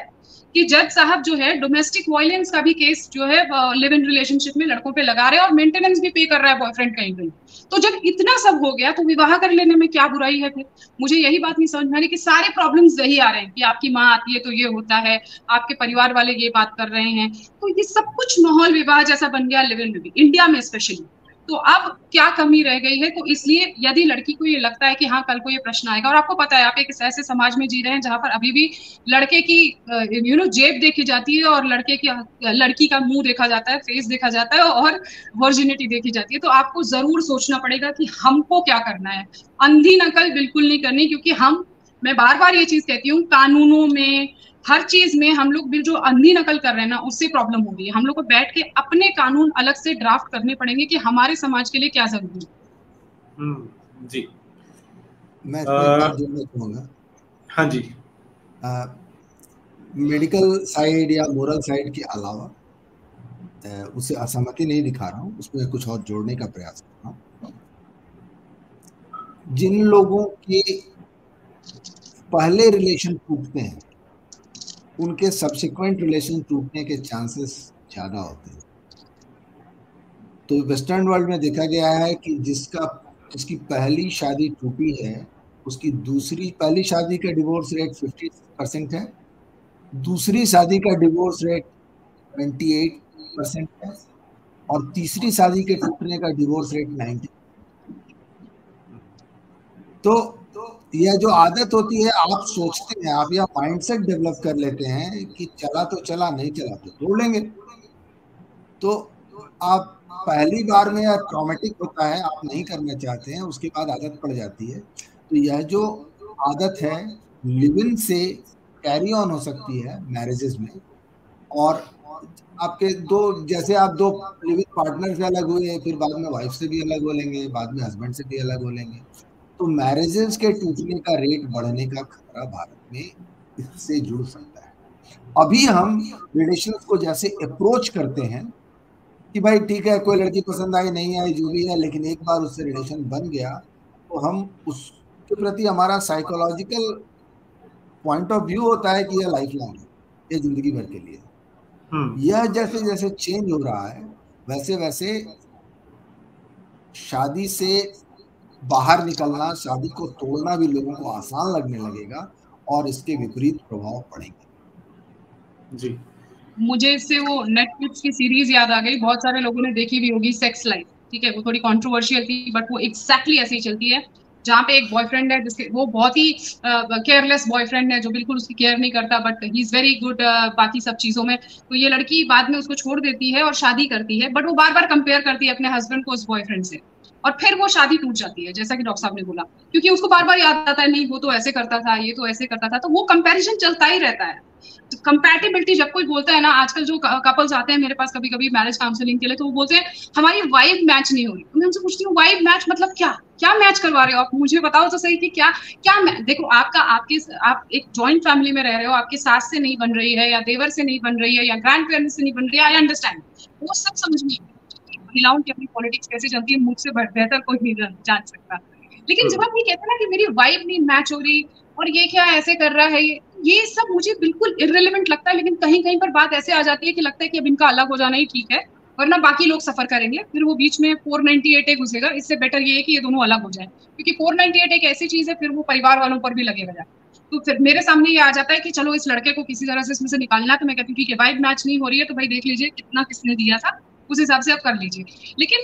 कि जज साहब जो है डोमेस्टिक वायलेंस का भी केस जो है लिव इन रिलेशनशिप में लड़कों पे लगा रहे हैं, और मेंटेनेंस भी पे कर रहा है बॉयफ्रेंड कहीं कहीं। तो जब इतना सब हो गया तो विवाह कर लेने में क्या बुराई है? फिर मुझे यही बात नहीं समझ में आ रही कि सारे प्रॉब्लम्स यही आ रहे हैं कि आपकी माँ आती है तो ये होता है, आपके परिवार वाले ये बात कर रहे हैं, तो ये सब कुछ माहौल विवाह जैसा बन गया लिव इन में भी, इंडिया में स्पेशली। तो अब क्या कमी रह गई है? तो इसलिए यदि लड़की को ये लगता है कि हाँ कल को ये प्रश्न आएगा, और आपको पता है आप एक ऐसे समाज में जी रहे हैं जहाँ पर अभी भी लड़के की जेब देखी जाती है और लड़की का मुंह देखा जाता है, फेस देखा जाता है और वर्जिनिटी देखी जाती है। तो आपको जरूर सोचना पड़ेगा कि हमको क्या करना है, अंधी नकल बिल्कुल नहीं करनी, क्योंकि मैं बार बार ये चीज कहती हूँ, कानूनों में हर चीज में हम लोग जो अंधी नकल कर रहे हैं ना उससे प्रॉब्लम हो रही है। हम लोग को बैठ के अपने कानून अलग से ड्राफ्ट करने पड़ेंगे कि हमारे समाज के लिए क्या जरूरी है। जी मैं जुड़ना चाहूंगा। हाँ जी, मेडिकल साइड या मोरल साइड के अलावा उसे असहमति नहीं दिखा रहा हूँ, उसमें कुछ और जोड़ने का प्रयास कर रहा हूँ। जिन लोगों के पहले रिलेशन टूटते हैं उनके सब्सिक्वेंट रिलेशन टूटने के चांसेस ज़्यादा होते हैं। तो वेस्टर्न वर्ल्ड में देखा गया है कि जिसकी पहली शादी टूटी है उसकी पहली शादी का डिवोर्स रेट 50% है, दूसरी शादी का डिवोर्स रेट 28% है, और तीसरी शादी के टूटने का डिवोर्स रेट 90। तो यह जो आदत होती है, आप सोचते हैं, आप यह माइंडसेट डेवलप कर लेते हैं कि चला तो चला, नहीं चला तो तोड़ लेंगे। तो आप पहली बार में ट्रॉमेटिक होता है, आप नहीं करना चाहते हैं, उसके बाद आदत पड़ जाती है। तो यह जो आदत है लिव इन से कैरी ऑन हो सकती है मैरिजेस में। और आपके जैसे आप दो लिव इन पार्टनर से अलग हुए, फिर बाद में वाइफ से भी अलग हो लेंगे, बाद में हस्बैंड से भी अलग हो लेंगे। तो मैरिजेस के टूटने का रेट बढ़ने का खतरा भारत में इससे जुड़ सकता है। अभी हम रिलेशंस को जैसे अप्रोच करते हैं कि भाई ठीक है, कोई लड़की पसंद आई, नहीं आई, जो भी है, लेकिन एक बार उससे रिलेशन बन गया तो हम उसके प्रति हमारा साइकोलॉजिकल पॉइंट ऑफ व्यू होता है कि यह लाइफ लॉन्ग है, ये जिंदगी भर के लिए। यह जैसे जैसे चेंज हो रहा है वैसे वैसे शादी से बाहर निकलना, शादी को तोड़ना भी लोगों को आसान लगने लगेगा और इसके विपरीत प्रभाव पड़ेंगे। जी, मुझे इससे वो नेटफ्लिक्स की सीरीज याद आ गई, बहुत सारे लोगों ने देखी भी होगी, सेक्स लाइफ। ठीक है, वो थोड़ी कंट्रोवर्शियल थी बट वो एग्जैक्टली ऐसे ही चलती है, जहाँ पे एक बॉयफ्रेंड है जिसके वो बहुत ही केयरलेस बॉयफ्रेंड है जो बिल्कुल उसकी केयर नहीं करता, but he is very good बाकी सब चीजों में। तो ये लड़की बाद में उसको छोड़ देती है और शादी करती है, बट वो बार बार कंपेयर करती है अपने हस्बैंड को उस बॉयफ्रेंड से, और फिर वो शादी टूट जाती है जैसा कि डॉक्टर साहब ने बोला, क्योंकि उसको बार बार याद आता है नहीं वो तो ऐसे करता था, ये तो ऐसे करता था। तो वो कंपैरिजन चलता ही रहता है, कंपैटिबिलिटी। जब कोई बोलता है ना, आजकल जो कपल्स आते हैं मेरे पास कभी कभी मैरिज काउंसलिंग के लिए, तो वो बोलते हैं हमारी वाइब मैच नहीं हो रही। तो मैं उनसे पूछती हूँ वाइब मैच मतलब क्या क्या मैच करवा रहे हो आप, मुझे बताओ तो सही कि क्या देखो आप एक जॉइंट फैमिली में रह रहे हो, आपके सास से नहीं बन रही है या देवर से नहीं बन रही है या ग्रैंड पेरेंट्स से नहीं बन रही है, आई अंडरस्टैंड, वो सब समझ में। महिलाओं की अपनी पॉलिटिक्स कैसे चलती है मुझसे बेहतर कोई नहीं जान सकता। लेकिन जब आप ये कहते हैं ना कि मेरी वाइब नहीं मैच हो रही और ये क्या ऐसे कर रहा है, ये सब मुझे बिल्कुल इर्रेलेवेंट लगता है। लेकिन कहीं कहीं पर बात ऐसे आ जाती है कि लगता है कि अब इनका अलग हो जाना ही ठीक है, वरना बाकी लोग सफर करेंगे। फिर वो बीच में 498 घुसेगा, इससे बेटर ये है कि ये दोनों अलग हो जाए, क्योंकि 498 एक ऐसी चीज है फिर वो परिवार वालों पर भी लगेगा। तो फिर मेरे सामने ये आ जाता है कि चलो इस लड़के को किसी तरह से इसमें से निकालना है। तो मैं कहती हूँ ठीक है, वाइब मैच नहीं हो रही है तो भाई देख लीजिए कितना किसने दिया था, उस हिसाब से आप कर लीजिए। लेकिन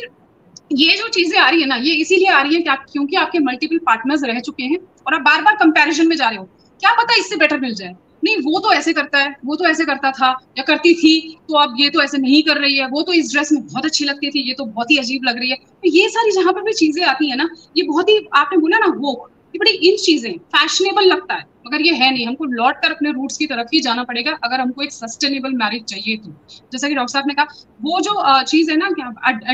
ये जो चीजें आ रही है ना, ये इसीलिए आ रही है क्योंकि आपके मल्टीपल पार्टनर्स रह चुके हैं और आप बार बार कंपैरिजन में जा रहे हो, क्या पता इससे बेटर मिल जाए। नहीं वो तो ऐसे करता है, वो तो ऐसे करता था या करती थी, तो अब ये तो ऐसे नहीं कर रही है, वो तो इस ड्रेस में बहुत अच्छी लगती थी, ये तो बहुत ही अजीब लग रही है। तो ये सारी जहां पर भी चीजें आती है ना, ये बहुत ही आपने बोला ना वो कि बड़ी इन चीजें फैशनेबल लगता है, मगर ये है नहीं। हमको लौट कर अपने रूट्स की तरफ ही जाना पड़ेगा अगर हमको एक सस्टेनेबल मैरिज चाहिए तो। जैसा कि डॉक्टर साहब ने कहा, वो जो चीज है ना कि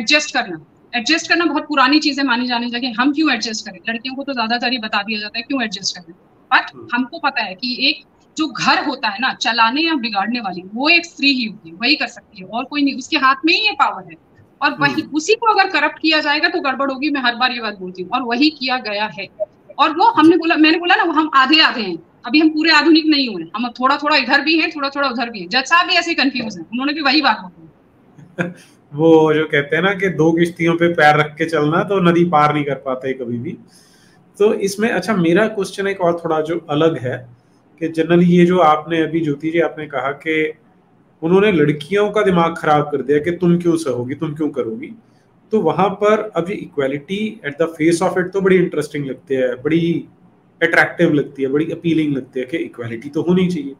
एडजस्ट करना बहुत पुरानी चीजें मानी जाने लगी। हम क्यों एडजस्ट करें, लड़कियों को तो ज्यादातर ही बता दिया जाता है क्यों एडजस्ट करना। बट हमको पता है कि एक जो घर होता है ना चलाने या बिगाड़ने वाली, वो एक स्त्री ही होती है, वही कर सकती है और कोई नहीं, उसके हाथ में ही ये पावर है। और वही उसी को अगर करप्ट किया जाएगा तो गड़बड़ होगी। मैं हर बार ये बात बोलती हूँ और वही किया गया है। और वो हमने बोला, मैंने बोला ना, वो हम आधे आधे हैं, अभी हम पूरे आधुनिक नहीं हुए, हम थोड़ा थोड़ा इधर भी हैं, थोड़ा थोड़ा उधर भी हैं। जज साहब भी ऐसे कंफ्यूज हैं, उन्होंने भी वही बात बोली। वो जो कहते हैं ना कि दो किश्तियों पे पैर रख के चलना तो नदी पार नहीं कर पाते कभी भी। तो इसमें अच्छा, मेरा क्वेश्चन एक और थोड़ा जो अलग है कि जनरली ये जो आपने अभी ज्योति जी आपने कहा कि उन्होंने लड़कियों का दिमाग खराब कर दिया कि तुम क्यों सहोगी, तुम क्यों करोगी। तो वहां पर अब ये equality at the face of it तो बड़ी इंटरेस्टिंग लगती है, बड़ी अट्रैक्टिव लगती है, बड़ी अपीलिंग लगती है कि इक्वालिटी तो होनी चाहिए।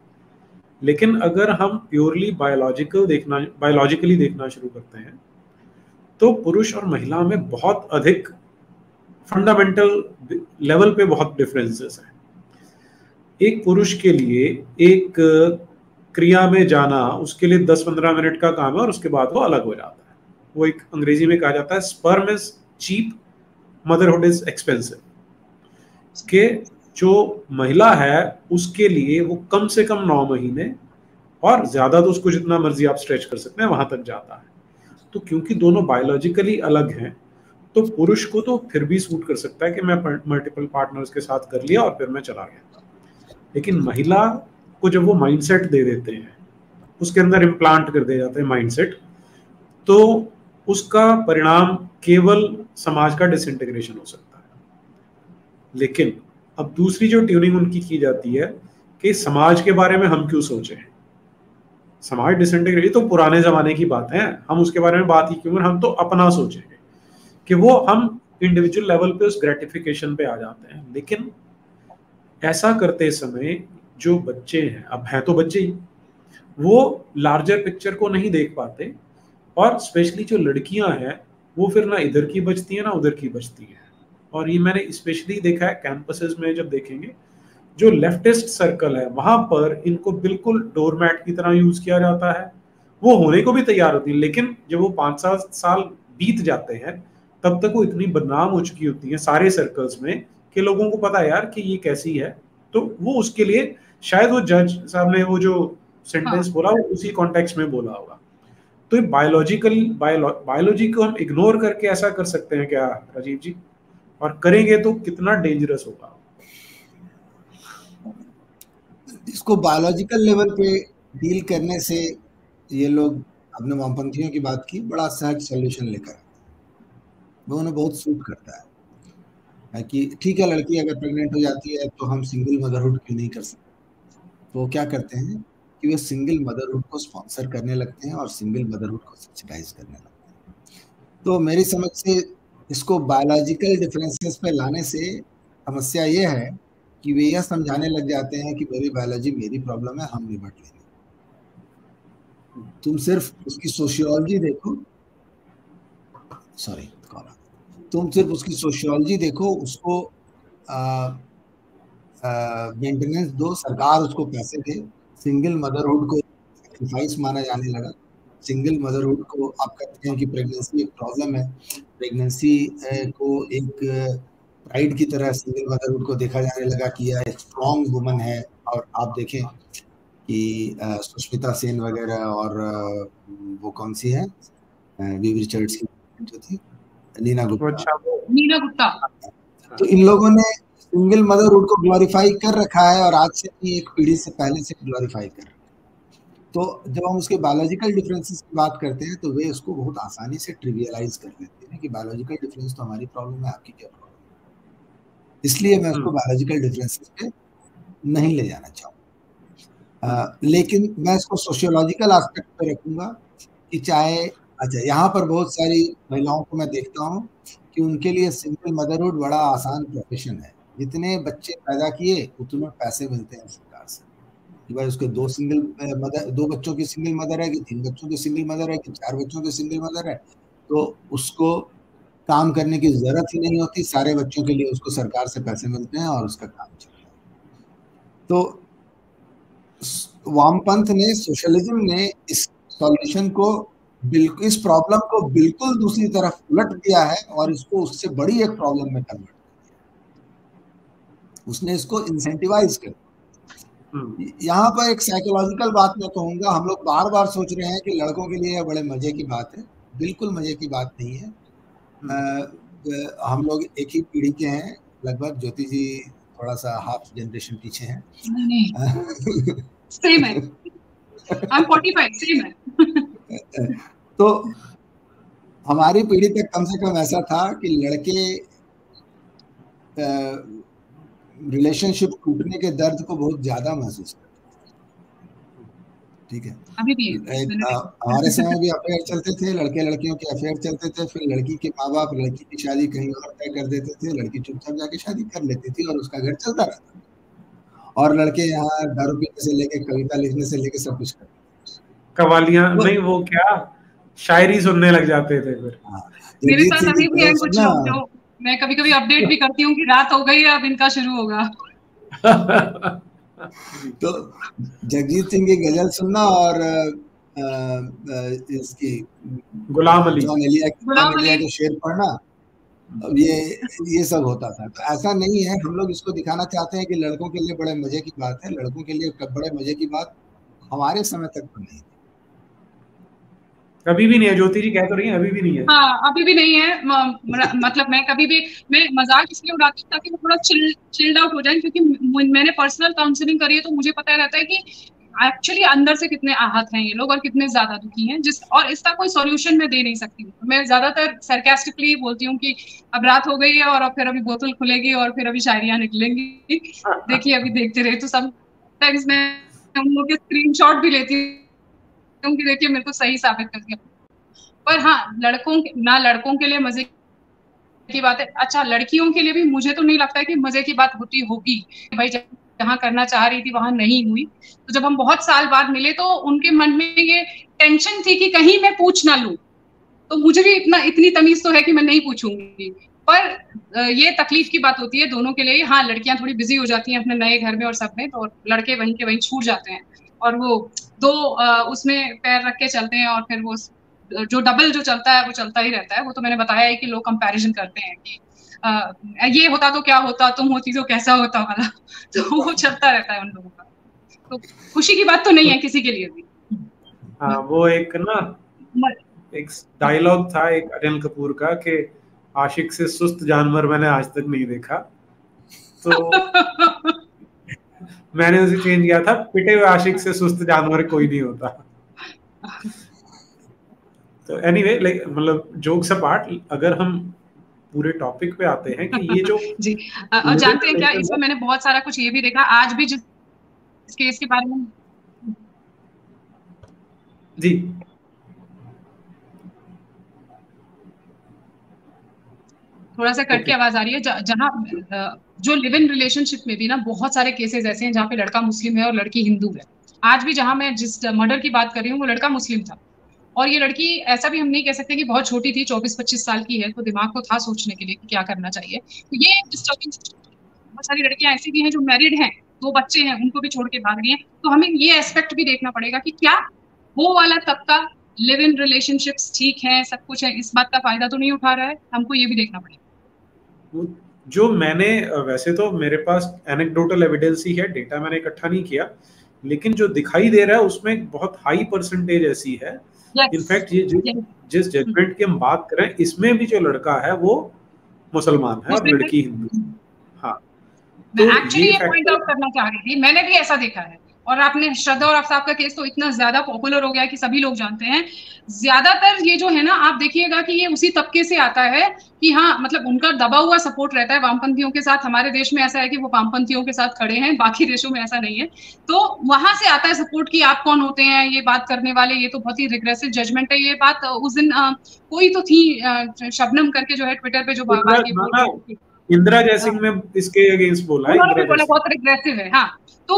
लेकिन अगर हम प्योरली बायोलॉजिकली देखना शुरू करते हैं तो पुरुष और महिला में बहुत अधिक फंडामेंटल लेवल पे बहुत डिफरेंसेस हैं। एक पुरुष के लिए एक क्रिया में जाना, उसके लिए 10-15 मिनट का काम है और उसके बाद वो अलग हो जाता है। वो एक अंग्रेजी में कहा जाता है sperm is cheap, motherhood is expensive. इसके जो महिला है उसके लिए वो कम से कम 9 महीने और ज्यादा तो उसको जितना मर्जी आप स्ट्रेच कर सकते हैं वहां तक जाता है। तो क्योंकि दोनों बायोलॉजिकली अलग हैं तो पुरुष को तो फिर भी सूट कर सकता है कि मैं मल्टीपल पार्टनर्स के साथ कर लिया और फिर मैं चला गया। लेकिन महिला को जब वो माइंडसेट दे देते हैं, उसके अंदर इम्प्लांट कर दिया जाता है माइंडसेट, तो उसका परिणाम केवल समाज का डिसइंटीग्रेशन हो सकता है। लेकिन अब दूसरी जो ट्यूनिंग उनकी की जाती है कि समाज के बारे में हम क्यों सोचें, समाज डिसइंटीग्रेट तो पुराने जमाने की बात है, हम उसके बारे में बात ही क्यों, हम तो अपना सोचेंगे कि वो हम इंडिविजुअल लेवल पे उस ग्रेटिफिकेशन पे आ जाते हैं। लेकिन ऐसा करते समय जो बच्चे हैं, अब हैं तो बच्चे ही, वो लार्जर पिक्चर को नहीं देख पाते और स्पेशली जो लड़कियां हैं वो फिर ना इधर की बचती हैं ना उधर की बचती हैं। और ये मैंने स्पेशली देखा है कैंपसेस में, जब देखेंगे जो लेफ्टिस्ट सर्कल है वहां पर इनको बिल्कुल डोरमैट की तरह यूज किया जाता है। वो होने को भी तैयार होती है लेकिन जब वो 5-7 साल बीत जाते हैं तब तक वो इतनी बदनाम हो चुकी होती है सारे सर्कल्स में कि लोगों को पता है यार कि ये कैसी है। तो वो उसके लिए शायद वो जज साहब ने वो जो सेंटेंस बोला वो उसी कॉन्टेक्स्ट में बोला होगा। तो ये बायोलॉजी को हम इग्नोर करके ऐसा कर सकते हैं क्या राजीव जी, और करेंगे तो कितना डेंजरस होगा। इसको बायोलॉजिकल लेवल पे डील करने से ये लोग, अपने वामपंथियों की बात की, बड़ा सहज सोल्यूशन लेकर वो उन्हें बहुत सूट करता है कि ठीक है लड़की अगर प्रेग्नेंट हो जाती है तो हम सिंगल मदरहुड क्यों नहीं कर सकते। तो वो क्या करते हैं कि वे सिंगल मदरहुड को स्पॉन्सर करने लगते हैं और सिंगल मदरहुड को सब्सिडाइज करने लगते हैं। तो मेरी समझ से इसको बायोलॉजिकल डिफरेंसेस पे लाने से समस्या ये है कि वे यह समझाने लग जाते हैं कि मेरी बायोलॉजी मेरी प्रॉब्लम है, हम निपट लेंगे, तुम सिर्फ उसकी सोशियोलॉजी देखो, उसको मेंटेनेंस दो, सरकार उसको पैसे दे। सिंगल मदरहुड को सैक्रिफाइस माना जाने लगा। सिंगल मदरहुड को आप कहते हैं कि प्रेगनेंसी एक प्रॉब्लम है, प्रेगनेंसी को एक प्राइड की तरह सिंगल मदरहुड को देखा जाने लगा कि यह एक स्ट्रॉन्ग वुमन है। और आप देखें कि सुष्मिता सेन वगैरह और वो कौन सी है, विव रिचर्ड्स की जो थी नीना गुप्ता, तो इन लोगों ने सिंगल मदरहुड को ग्लोरीफाई कर रखा है और आज से नहीं एक पीढ़ी से पहले से ग्लोरीफाई कर रहा है। तो जब हम उसके बायोलॉजिकल डिफरेंसेस की बात करते हैं तो वे उसको बहुत आसानी से ट्रिवियलाइज कर देते हैं कि बायोलॉजिकल डिफरेंस तो हमारी प्रॉब्लम है, आपकी क्या प्रॉब्लम है। इसलिए मैं उसको बायोलॉजिकल डिफरेंसेस पे नहीं ले जाना चाहूँगा, लेकिन मैं इसको सोशियोलॉजिकल एस्पेक्ट पे रखूँगा कि चाहे अच्छा यहाँ पर बहुत सारी महिलाओं को मैं देखता हूँ कि उनके लिए सिंगल मदरहुड बड़ा आसान प्रोफेशन है। जितने बच्चे पैदा किए उतने पैसे मिलते हैं सरकार से कि भाई उसके दो बच्चों की सिंगल मदर है कि 3 बच्चों की सिंगल मदर है कि 4 बच्चों की सिंगल मदर है, तो उसको काम करने की जरूरत ही नहीं होती, सारे बच्चों के लिए उसको सरकार से पैसे मिलते हैं और उसका काम चलता है। तो वामपंथ ने, सोशलिज्म ने इस सॉल्यूशन को बिल्कुल, इस प्रॉब्लम को बिल्कुल दूसरी तरफ उलट दिया है और इसको उससे बड़ी एक प्रॉब्लम में कन्वर्ट किया। उसने इसको इंसेंटिवाइज कर दिया। यहाँ पर एक साइकोलॉजिकल बात मैं कहूँगा, हम लोग बार बार सोच रहे हैं कि लड़कों के लिए बड़े मजे की बात है, बिल्कुल मजे की बात नहीं है। हम लोग एक ही पीढ़ी के हैं लगभग, ज्योति जी थोड़ा सा हाफ जनरेशन पीछे हैं। सेम है, I'm 45, सेम है। तो हमारी पीढ़ी तक कम से कम ऐसा था कि लड़के रिलेशनशिप टूटने के दर्द को बहुत ज्यादा महसूस करते, ठीक है। हमारे समय भी अफेयर चलते थे, लड़के लड़कियों के अफेयर चलते थे, फिर लड़की के माँ बाप लड़की की शादी कहीं और तय कर देते थे, लड़की चुपचाप जाके शादी कर लेती थी और उसका घर चलता रहता था, और लड़के यहाँ दारू पीने से लेके कविता लिखने से लेके सब कुछ करते, कवालियां नहीं वो क्या शायरी सुनने लग जाते थे। फिर मेरे साथ अभी भी है कुछ, तो मैं कभी-कभी अपडेट भी करती हूँ कि रात हो गई है, अब इनका शुरू होगा। तो जगजीत सिंह की गजल सुनना और इसकी गुलाम अली के शेर पढ़ना, अब ये सब होता था। तो ऐसा नहीं है, हम लोग इसको दिखाना चाहते हैं कि लड़कों के लिए बड़े मजे की बात है। लड़कों के लिए बड़े मजे की बात हमारे समय तक तो नहीं, कभी भी नहीं है। ज्योति जी कह तो रही है अभी भी नहीं है। हाँ, अभी भी नहीं है। मतलब मैं कभी भी मैं मजाक इसलिए उड़ाती हूँ ताकि वो थोड़ा चिल्ड आउट हो जाए, क्योंकि मैंने पर्सनल काउंसलिंग करी है, तो मुझे पता रहता है कि एक्चुअली अंदर से कितने आहत हैं ये लोग और कितने ज्यादा दुखी हैं, और इसका कोई सॉल्यूशन मैं दे नहीं सकती। मैं ज्यादातर सरकास्टिकली बोलती हूँ कि अब रात हो गई है और फिर अभी बोतल खुलेगी और फिर अभी शायरियां निकलेंगी, देखिए अभी देखते रहे। तो समटाइम्स मैं हम लोग के स्क्रीनशॉट भी लेती हूँ कि देखिए मेरे को सही साबित कर दिया। पर हाँ, लड़कों के लिए मजे की बात है। अच्छा, लड़कियों के लिए भी मुझे तो नहीं लगता है कि मजे की बात होती होगी। भाई जहाँ करना चाह रही थी वहां नहीं हुई, तो जब हम बहुत साल बाद मिले तो उनके मन में ये टेंशन थी कि कहीं मैं पूछ ना लूं, तो मुझे भी इतनी तमीज तो है कि मैं नहीं पूछूंगी। पर ये तकलीफ की बात होती है दोनों के लिए। हाँ, लड़कियां थोड़ी बिजी हो जाती हैं अपने नए घर में और सब में, तो लड़के वहीं के वहीं छूट जाते हैं और वो दो उसमें पैर रख के चलते हैं, और फिर वो जो डबल जो चलता है वो चलता ही रहता है। वो तो मैंने बताया है कि लोग कंपैरिजन करते हैं कि ये होता तो क्या होता, तुम होती तो कैसा होता वाला, तो वो चलता रहता है उन लोगों का। तो खुशी की बात तो नहीं है किसी के लिए भी। हाँ, वो एक ना एक डायलॉग था एक अनिल कपूर का कि आशिक से सुस्त जानवर मैंने आज तक नहीं देखा, तो मैंने उसे चेंज किया था, पिटे हुए आशिक से सुस्त जानवर कोई नहीं होता। तो एनीवे, मतलब जोक्स अपार्ट, अगर हम पूरे टॉपिक पे आते हैं कि ये जो जी और जानते हैं क्या, इसमें मैंने बहुत सारा कुछ ये भी देखा आज भी, जिस केस के बारे में जी थोड़ा सा कट की आवाज आ रही है, जहाँ जो लिव इन रिलेशनशिप में भी ना बहुत सारे केसेस ऐसे हैं जहाँ पे लड़का मुस्लिम है और लड़की हिंदू है। आज भी जहाँ मैं जिस मर्डर की बात कर रही हूँ वो लड़का मुस्लिम था और ये लड़की, ऐसा भी हम नहीं कह सकते कि बहुत छोटी थी, 24-25 साल की है, तो दिमाग तो था सोचने के लिए कि क्या करना चाहिए। तो ये डिस्टर्बिंग, बहुत सारी लड़कियां ऐसी भी हैं जो मैरिड हैं, 2 बच्चे हैं, उनको भी छोड़ के भाग रही हैं। तो हमें ये एस्पेक्ट भी देखना पड़ेगा कि क्या वो वाला तबका लिव इन रिलेशनशिप्स ठीक है, सब कुछ है, इस बात का फायदा तो नहीं उठा रहा है, हमको ये भी देखना पड़ेगा। जो मैंने, वैसे तो मेरे पास एनेक्डोटल एविडेंस ही है, डेटा मैंने इकट्ठा नहीं किया, लेकिन जो दिखाई दे रहा है उसमें बहुत हाई परसेंटेज ऐसी है इनफैक्ट ये जिस जजमेंट की हम बात करें इसमें भी जो लड़का है वो मुसलमान है और लड़की हिंदू। हाँ, मैं एक्चुअली ये पॉइंट आउट करना चाह रही थी, मैंने भी ऐसा देखा है। और आपने श्रद्धा और आफ्ताब का केस तो इतना ज्यादा पॉपुलर हो गया है कि सभी लोग जानते हैं। ज्यादातर ये जो है ना, आप देखिएगा कि ये उसी तबके से आता है कि हाँ, मतलब उनका दबा हुआ सपोर्ट रहता है वामपंथियों के साथ। हमारे देश में ऐसा है कि वो वामपंथियों के साथ खड़े हैं, बाकी देशों में ऐसा नहीं है। तो वहां से आता है सपोर्ट कि आप कौन होते हैं ये बात करने वाले, ये तो बहुत ही रिग्रेसिव जजमेंट है। ये बात उस दिन कोई तो थी, शबनम करके जो है ट्विटर पे जो बात, इंदिरा जयसिंह ने इसके अगेंस्ट बोला, बहुत रिग्रेसिव है। हाँ, तो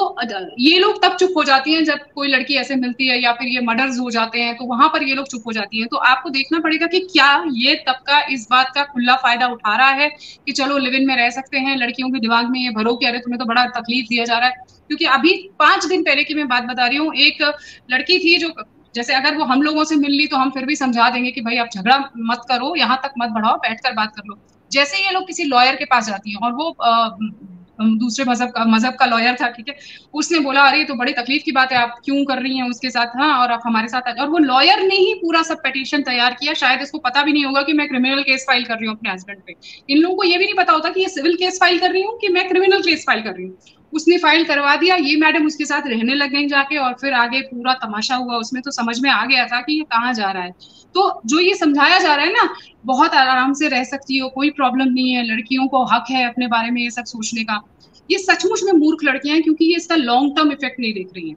ये लोग तब चुप हो जाती हैं जब कोई लड़की ऐसे मिलती है या फिर ये मर्डर्स हो जाते हैं, तो वहां पर ये लोग चुप हो जाती हैं। तो आपको देखना पड़ेगा कि क्या ये तबका इस बात का खुला फायदा उठा रहा है कि चलो लिव इन में रह सकते हैं, लड़कियों के दिमाग में ये भरो कि अरे तुम्हें तो बड़ा तकलीफ दिया जा रहा है। क्योंकि अभी 5 दिन पहले की मैं बात बता रही हूँ, एक लड़की थी जो, जैसे अगर वो हम लोगों से मिल ली तो हम फिर भी समझा देंगे कि भाई आप झगड़ा मत करो, यहाँ तक मत बढ़ाओ, बैठकर बात कर लो। जैसे ये लोग किसी लॉयर के पास जाती है और वो दूसरे मजहब का लॉयर था, ठीक है, उसने बोला अरे तो बड़ी तकलीफ की बात है, आप क्यों कर रही हैं उसके साथ, हाँ, और आप हमारे साथ और वो लॉयर ने ही पूरा सब पिटीशन तैयार किया। शायद इसको पता भी नहीं होगा कि मैं क्रिमिनल केस फाइल कर रही हूँ अपने हस्बैंड पे। इन लोगों को ये भी नहीं पता होता कि ये सिविल केस फाइल कर रही हूँ कि मैं क्रिमिनल केस फाइल कर रही हूँ। उसने फाइल करवा दिया, ये मैडम उसके साथ रहने लग गई जाके, और फिर आगे पूरा तमाशा हुआ। उसमें तो समझ में आ गया था कि ये कहाँ जा रहा है। तो जो ये समझाया जा रहा है ना, बहुत आराम से रह सकती हो, कोई प्रॉब्लम नहीं है, लड़कियों को हक है अपने बारे में ये सब सोचने का, ये सचमुच में मूर्ख लड़कियां हैं, क्योंकि ये इसका लॉन्ग टर्म इफेक्ट नहीं देख रही हैं।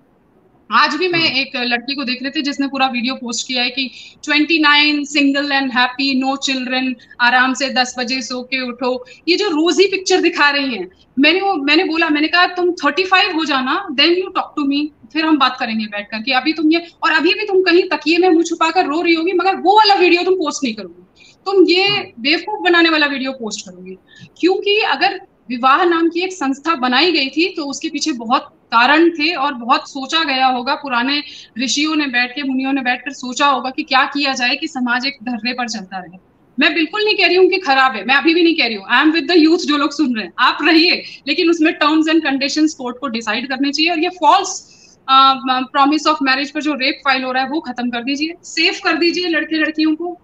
आज भी मैं एक लड़की को देख रहे थे जिसने पूरा वीडियो पोस्ट किया है कि 29 single and happy, no children, आराम से 10 बजे सो के उठो, ये जो रोज ही पिक्चर दिखा रही हैं। मैंने बोला, मैंने कहा तुम 35 हो जाना, then you talk to me, फिर हम बात करेंगे बैठ करके। अभी तुम ये, और अभी भी तुम कहीं तकिए में मुंह छुपा कर रो रही होगी, मगर वो वाला वीडियो तुम पोस्ट नहीं करोगी, तुम ये बेवकूफ बनाने वाला वीडियो पोस्ट करोगे। क्योंकि अगर विवाह नाम की एक संस्था बनाई गई थी तो उसके पीछे बहुत कारण थे और बहुत सोचा गया होगा, पुराने ऋषियों ने बैठ के, मुनियों ने बैठकर सोचा होगा कि क्या किया जाए कि समाज एक धरने पर चलता रहे। मैं बिल्कुल नहीं कह रही हूँ कि खराब है, मैं अभी भी नहीं कह रही हूँ। I am with the youth, जो लोग सुन रहे हैं आप रहिए, लेकिन उसमें टर्म्स एंड कंडीशंस कोर्ट को डिसाइड करने चाहिए। और ये फॉल्स प्रॉमिस ऑफ मैरिज पर जो रेप फाइल हो रहा है वो खत्म कर दीजिए, सेफ कर दीजिए लड़के लड़कियों को,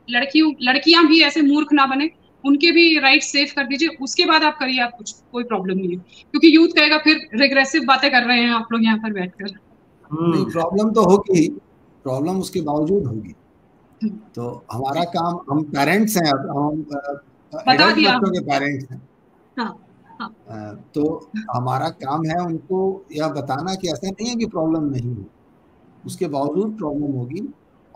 लड़कियां भी ऐसे मूर्ख ना बने, उनके भी राइट सेफ कर दीजिए। उसके बाद आप करिए, आप कुछ, कोई प्रॉब्लम नहीं है। क्योंकि यूथ कहेगा फिर रिग्रेसिव बातें कर रहे हैं आप लोग यहाँ पर बैठकर। नहीं, प्रॉब्लम तो होगी, प्रॉब्लम उसके बावजूद होगी। तो हमारा काम, हम पेरेंट्स हैं, हम बता दिया बच्चों के पेरेंट्स हैं। हाँ, हाँ। तो हमारा काम है उनको यह बताना कि ऐसा नहीं है कि प्रॉब्लम नहीं हो, उसके बावजूद प्रॉब्लम होगी,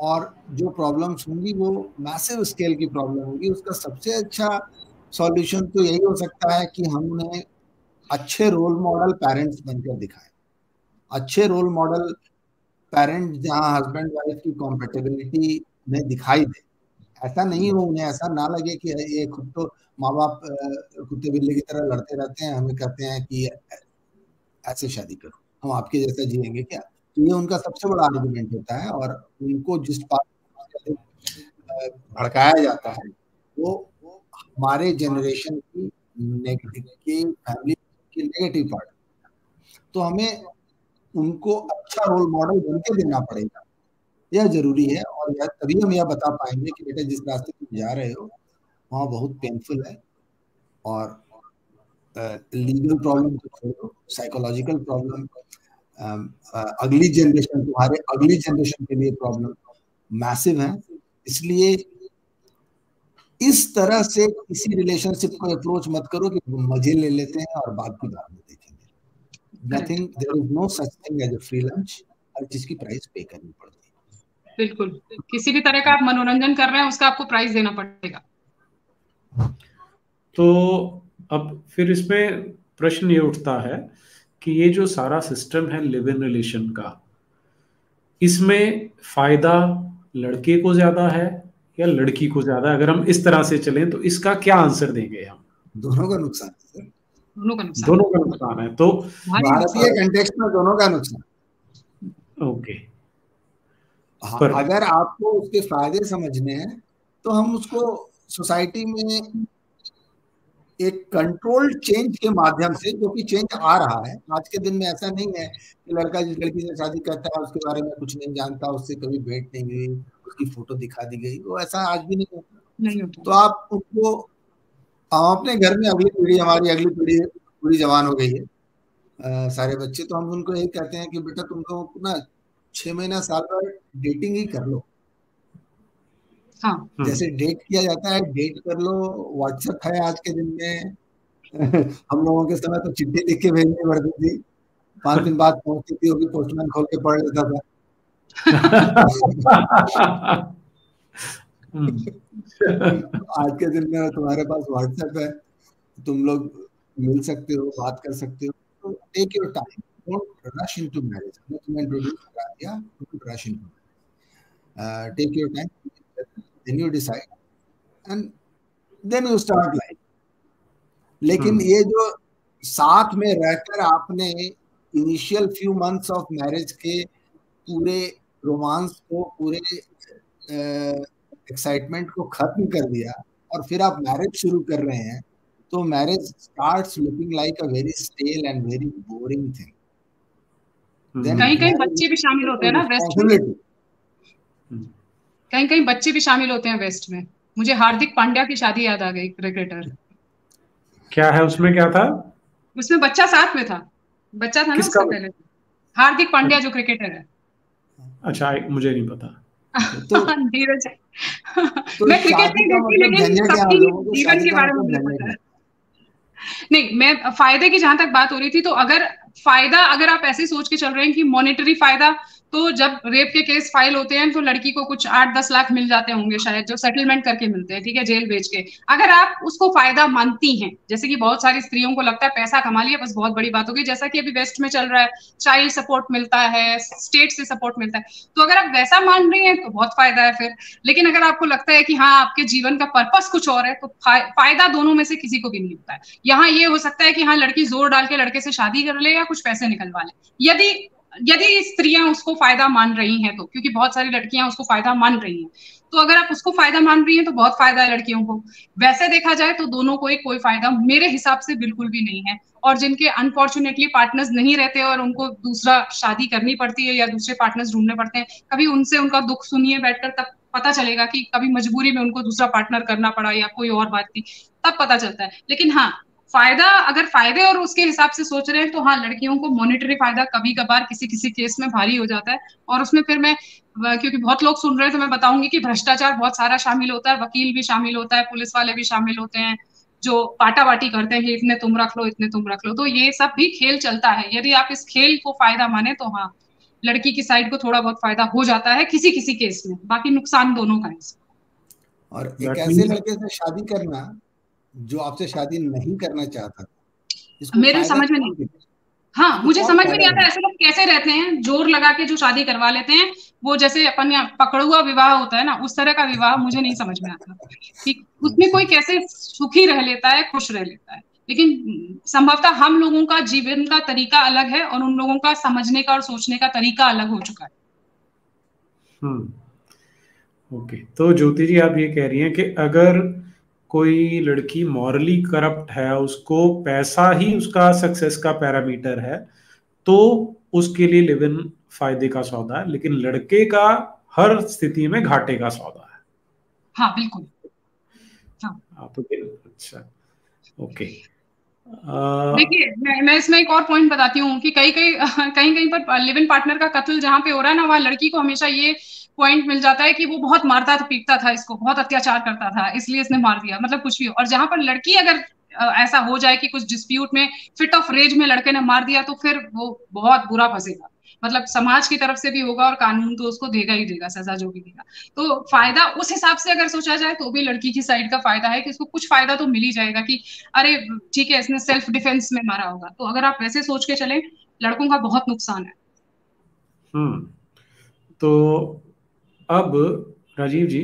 और जो प्रॉब्लम्स होंगी वो मैसिव स्केल की प्रॉब्लम होगी। उसका सबसे अच्छा सॉल्यूशन तो यही हो सकता है कि हमने अच्छे रोल मॉडल पेरेंट्स बनकर दिखाए। अच्छे रोल मॉडल पेरेंट जहाँ हस्बैंड वाइफ की कॉम्पेटेबिलिटी में दिखाई दे, ऐसा नहीं हो उन्हें ऐसा ना लगे कि ये खुद तो माँ बाप कुत्ते बिल्ली की तरह लड़ते रहते हैं, हमें कहते हैं कि ऐसे शादी करो, हम आपके जैसा जिएंगे क्या। ये उनका सबसे बड़ा आर्गुमेंट होता है, और उनको जिस बात भड़काया जाता है वो हमारे जनरेशन की फैमिली की नेगेटिव पार्ट। तो हमें उनको अच्छा रोल मॉडल बनकर देना पड़ेगा, यह जरूरी है। और यह तभी हम यह बता पाएंगे कि बेटा जिस रास्ते तुम जा रहे हो वहाँ बहुत पेनफुल है, और लीगल प्रॉब्लम को छोड़ो, साइकोलॉजिकल प्रॉब्लम, अगली जनरेशन, तुम्हारे अगली जनरेशन के लिए प्रॉब्लम मैसिव है। इसलिए इस तरह से किसी रिलेशनशिप को अप्रोच मत करो कि मजे ले लेते हैं और बाद की बात में देखेंगे। Nothing, there is no such thing as a free lunch. हर चीज की प्राइस पे करनी पड़ती है। बिल्कुल, किसी भी तरह का आप मनोरंजन कर रहे हैं उसका आपको प्राइस देना पड़ेगा। तो अब फिर इसमें प्रश्न ये उठता है कि ये जो सारा सिस्टम है लिव इन रिलेशन का, इसमें फायदा लड़के को ज्यादा है या लड़की को ज्यादा? अगर हम इस तरह से चलें तो इसका क्या आंसर देंगे हम? दोनों का नुकसान है, दोनों का नुकसान है। तो भारतीय कंटेक्स्ट में दोनों का नुकसान। ओके, अगर आपको उसके फायदे समझने हैं तो हम उसको सोसाइटी में एक कंट्रोल्ड चेंज के माध्यम से, जो कि चेंज आ रहा है आज के दिन में। ऐसा नहीं है कि लड़का जिस लड़की से शादी करता है उसके बारे में कुछ नहीं जानता, उससे कभी भेंट नहीं हुई, उसकी फोटो दिखा दी गई, वो ऐसा आज भी नहीं होता, नहीं होता। तो आप उसको अपने घर में, अगली पीढ़ी, हमारी अगली पीढ़ी पूरी जवान हो गई है, सारे बच्चे, तो हम उनको यही कहते हैं कि बेटा तुम लोग ना 6 महीना साल भर डेटिंग ही कर लो। हाँ, जैसे डेट किया जाता है, डेट कर लो। व्हाट्सएप है आज के दिन में, हम लोगों के समय तो चिट्ठी लिख के भेजनी पड़ती थी, 5 दिन बाद पहुंचती थी, होगी पोस्टमैन खोल के पढ़ लेता था। आज के दिन में तुम्हारे पास व्हाट्सएप है, तुम लोग मिल सकते हो, बात कर सकते हो। तो take your time, don't rush into marriage. मैं तुम्हें इंट्रोड्यूस करा दिया, don't rush into marriage, take your time, then you decide and then you start life. लेकिन ये जो साथ में रहकर आपने initial few months of marriage के पूरे रोमांस को, पूरे एक्साइटमेंट को खत्म कर दिया और फिर आप मैरिज शुरू कर रहे हैं, तो marriage starts looking like a very stale and very boring thing. कहीं बच्चे भी शामिल होते हैं ना वेस्ट में, कहीं बच्चे भी शामिल होते हैं वेस्ट में। मुझे हार्दिक पांड्या की शादी याद आ गई, क्रिकेटर। क्या है उसमें, क्या था उसमें? बच्चा साथ में था, बच्चा था ना उससे पहले, हार्दिक पांड्या जो क्रिकेटर है। अच्छा, मुझे नहीं पता। तो नीरज, मैं क्रिकेट नहीं देखती, लेकिन नीरज के बारे में नहीं, मैं फायदे की जहां तक बात हो रही थी, तो अगर फायदा, अगर आप ऐसे सोच के चल रहे हैं कि मॉनेटरी फायदा, तो जब रेप के केस फाइल होते हैं तो लड़की को कुछ 8-10 लाख मिल जाते होंगे शायद, जो सेटलमेंट करके मिलते हैं, ठीक है, जेल बेच के। अगर आप उसको फायदा मानती हैं, जैसे कि बहुत सारी स्त्रियों को लगता है पैसा कमा लिया बस बहुत बड़ी बात होगी, जैसा कि अभी वेस्ट में चल रहा है, चाइल्ड सपोर्ट मिलता है, स्टेट से सपोर्ट मिलता है, तो अगर आप वैसा मान रही हैं तो बहुत फायदा है फिर। लेकिन अगर आपको लगता है कि हाँ आपके जीवन का पर्पस कुछ और है, तो फायदा दोनों में से किसी को भी नहीं होता है। यहाँ ये हो सकता है कि हाँ लड़की जोर डाल के लड़के से शादी कर ले या कुछ पैसे निकलवा ले, यदि स्त्रियां उसको फायदा मान रही हैं तो, क्योंकि बहुत सारी लड़कियां उसको फायदा मान रही हैं। तो अगर आप उसको फायदा मान रही हैं तो बहुत फायदा है लड़कियों को। वैसे देखा जाए तो दोनों को ही कोई फायदा मेरे हिसाब से बिल्कुल भी नहीं है। और जिनके अनफॉर्चुनेटली पार्टनर्स नहीं रहते और उनको दूसरा शादी करनी पड़ती है या दूसरे पार्टनर्स ढूंढने पड़ते हैं, कभी उनसे उनका दुख सुनिए बैठकर, तब पता चलेगा कि कभी मजबूरी में उनको दूसरा पार्टनर करना पड़ा या कोई और बात थी, तब पता चलता है। लेकिन हाँ, फायदा, अगर फायदे और उसके हिसाब से सोच रहे हैं तो हाँ लड़कियों को मॉनेटरी फायदा कभी कभार किसी केस में भारी हो जाता है। और उसमें फिर मैं, क्योंकि बहुत लोग सुन रहे हैं तो मैं बताऊंगी कि भ्रष्टाचार बहुत सारा शामिल होता है, वकील भी शामिल होता है, पुलिस वाले भी शामिल होते हैं, जो पाटा वाटी करते हैं कि इतने तुम रख लो, इतने तुम रख लो, तो ये सब भी खेल चलता है। यदि आप इस खेल को फायदा माने तो हाँ लड़की की साइड को थोड़ा बहुत फायदा हो जाता है किसी केस में, बाकी नुकसान दोनों का है। और एक ऐसे लड़के से शादी करना जो आपसे शादी नहीं करना चाहता था, मेरे समझ में नहीं। हाँ, मुझे समझ में नहीं आता ऐसे लोग कैसे रहते हैं, जोर लगा के जो शादी करवा लेते हैं, वो जैसे अपन पकड़ुआ विवाह होता है ना, उस तरह का विवाह मुझे नहीं समझ में आता कि उसमें कोई कैसे सुखी रह लेता है, खुश रह लेता है। लेकिन संभवतः हम लोगों का जीवन का तरीका अलग है और उन लोगों का समझने का और सोचने का तरीका अलग हो चुका है। ओके, तो ज्योति जी आप ये कह रही हैं कि अगर कोई लड़की मॉरली करप्ट है, उसको पैसा ही उसका सक्सेस का पैरामीटर है, तो उसके लिए लिव इन फायदे का सौदा है, लेकिन लड़के का हर स्थिति में घाटे का सौदा है। हाँ बिल्कुल। हाँ। अच्छा, ओके। देखिए मैं इसमें एक और पॉइंट बताती हूँ कि कहीं पर लिव इन पार्टनर का कत्ल जहाँ पे हो रहा है ना, वहाँ लड़की को हमेशा ये पॉइंट मिल जाता है कि वो बहुत मारता था, पीटता था इसको, बहुत अत्याचार करता था, इसलिए इसने मार दिया, मतलब कुछ भी हो। और जहां पर लड़की अगर ऐसा हो जाए कि कुछ डिस्प्यूट में, फिट ऑफ रेज में लड़के ने मार दिया, तो फिर वो बहुत बुरा फंसेगा, मतलब समाज की तरफ से भी होगा और कानून तो उसको देगा ही देगा, सजा जो भी देगा। तो फायदा उस हिसाब से अगर सोचा जाए तो भी लड़की की साइड का फायदा है कि उसको कुछ फायदा तो मिल ही जाएगा कि अरे ठीक है इसने सेल्फ डिफेंस में मारा होगा। तो अगर आप वैसे सोच के चले, लड़कों का बहुत नुकसान है। तो अब राजीव जी,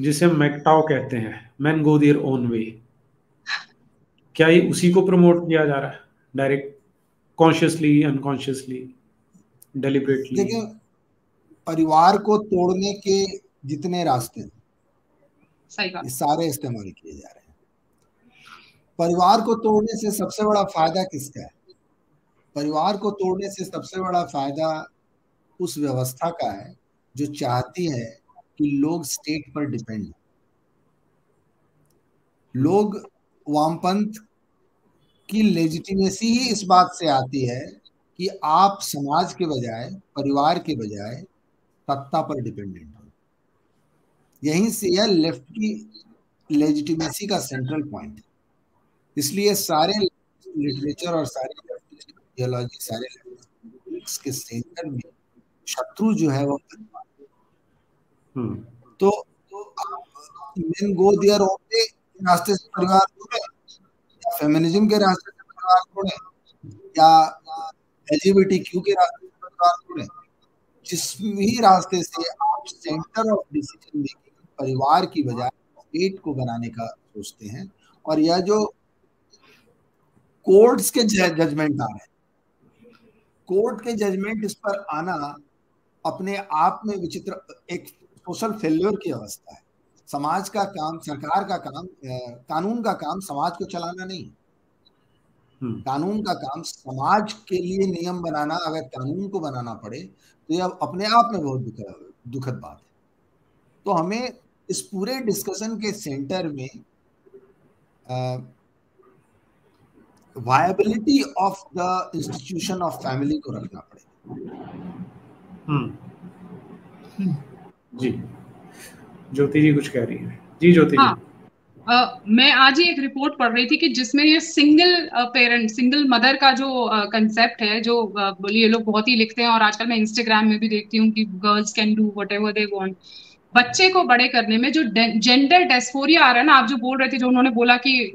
जिसे मैकटाओ कहते हैं, man go their own way, क्या ये उसी को प्रमोट किया जा रहा है डायरेक्ट, कॉन्शियसली, अनकॉन्शियसली, डेलिबरेटली? देखिए, परिवार को तोड़ने के जितने रास्ते, सही बात, सारे इस्तेमाल किए जा रहे हैं। परिवार को तोड़ने से सबसे बड़ा फायदा किसका है? परिवार को तोड़ने से सबसे बड़ा फायदा उस व्यवस्था का है जो चाहती है कि लोग स्टेट पर डिपेंड हों। लोग वामपंथ की लेजिटिमेसी ही इस बात से आती है कि आप समाज के बजाय, परिवार के बजाय सत्ता पर डिपेंडेंट हो। यहीं से यह लेफ्ट की लेजिटिमेसी का सेंट्रल पॉइंट है। इसलिए सारे लिटरेचर और सारे थियोलॉजी, सारे लेफ्ट के सेंटर में शत्रु जो है वो तो men go their own way, रास्ते से परिवार छोड़े, या फेमिनिज्म के रास्ते से परिवार छोड़े, या LGBTQ के रास्ते से परिवार छोड़े, जिस भी रास्ते से आप सेंटर ऑफ डिसीजन मेकिंग परिवार की बजाय स्टेट को बनाने का सोचते हैं। और यह जो कोर्ट्स के जजमेंट आ रहे हैं, कोर्ट के जजमेंट इस पर आना अपने आप में विचित्र एक सोशल फेल्योर की अवस्था है। समाज का काम, सरकार का काम, कानून का काम समाज को चलाना नहीं। कानून का काम समाज के लिए नियम बनाना, अगर कानून को बनाना पड़े तो यह अपने आप में बहुत दुखद बात है। तो हमें इस पूरे डिस्कशन के सेंटर में viability of the institution of family को रखना पड़ेगा। जी ज्योति जी कुछ कह रही है। जी ज्योति जी, मैं आज ही एक रिपोर्ट पढ़ रही थी कि जिसमें ये सिंगल पेरेंट, सिंगल मदर का जो कंसेप्ट है, जो ये लोग बहुत ही लिखते हैं और आजकल मैं इंस्टाग्राम में भी देखती हूँ कि girls can do whatever they want. बच्चे को बड़े करने में जो जेंडर डेस्फोरिया आ रहा है ना, आप जो बोल रहे थे, जो उन्होंने बोला कि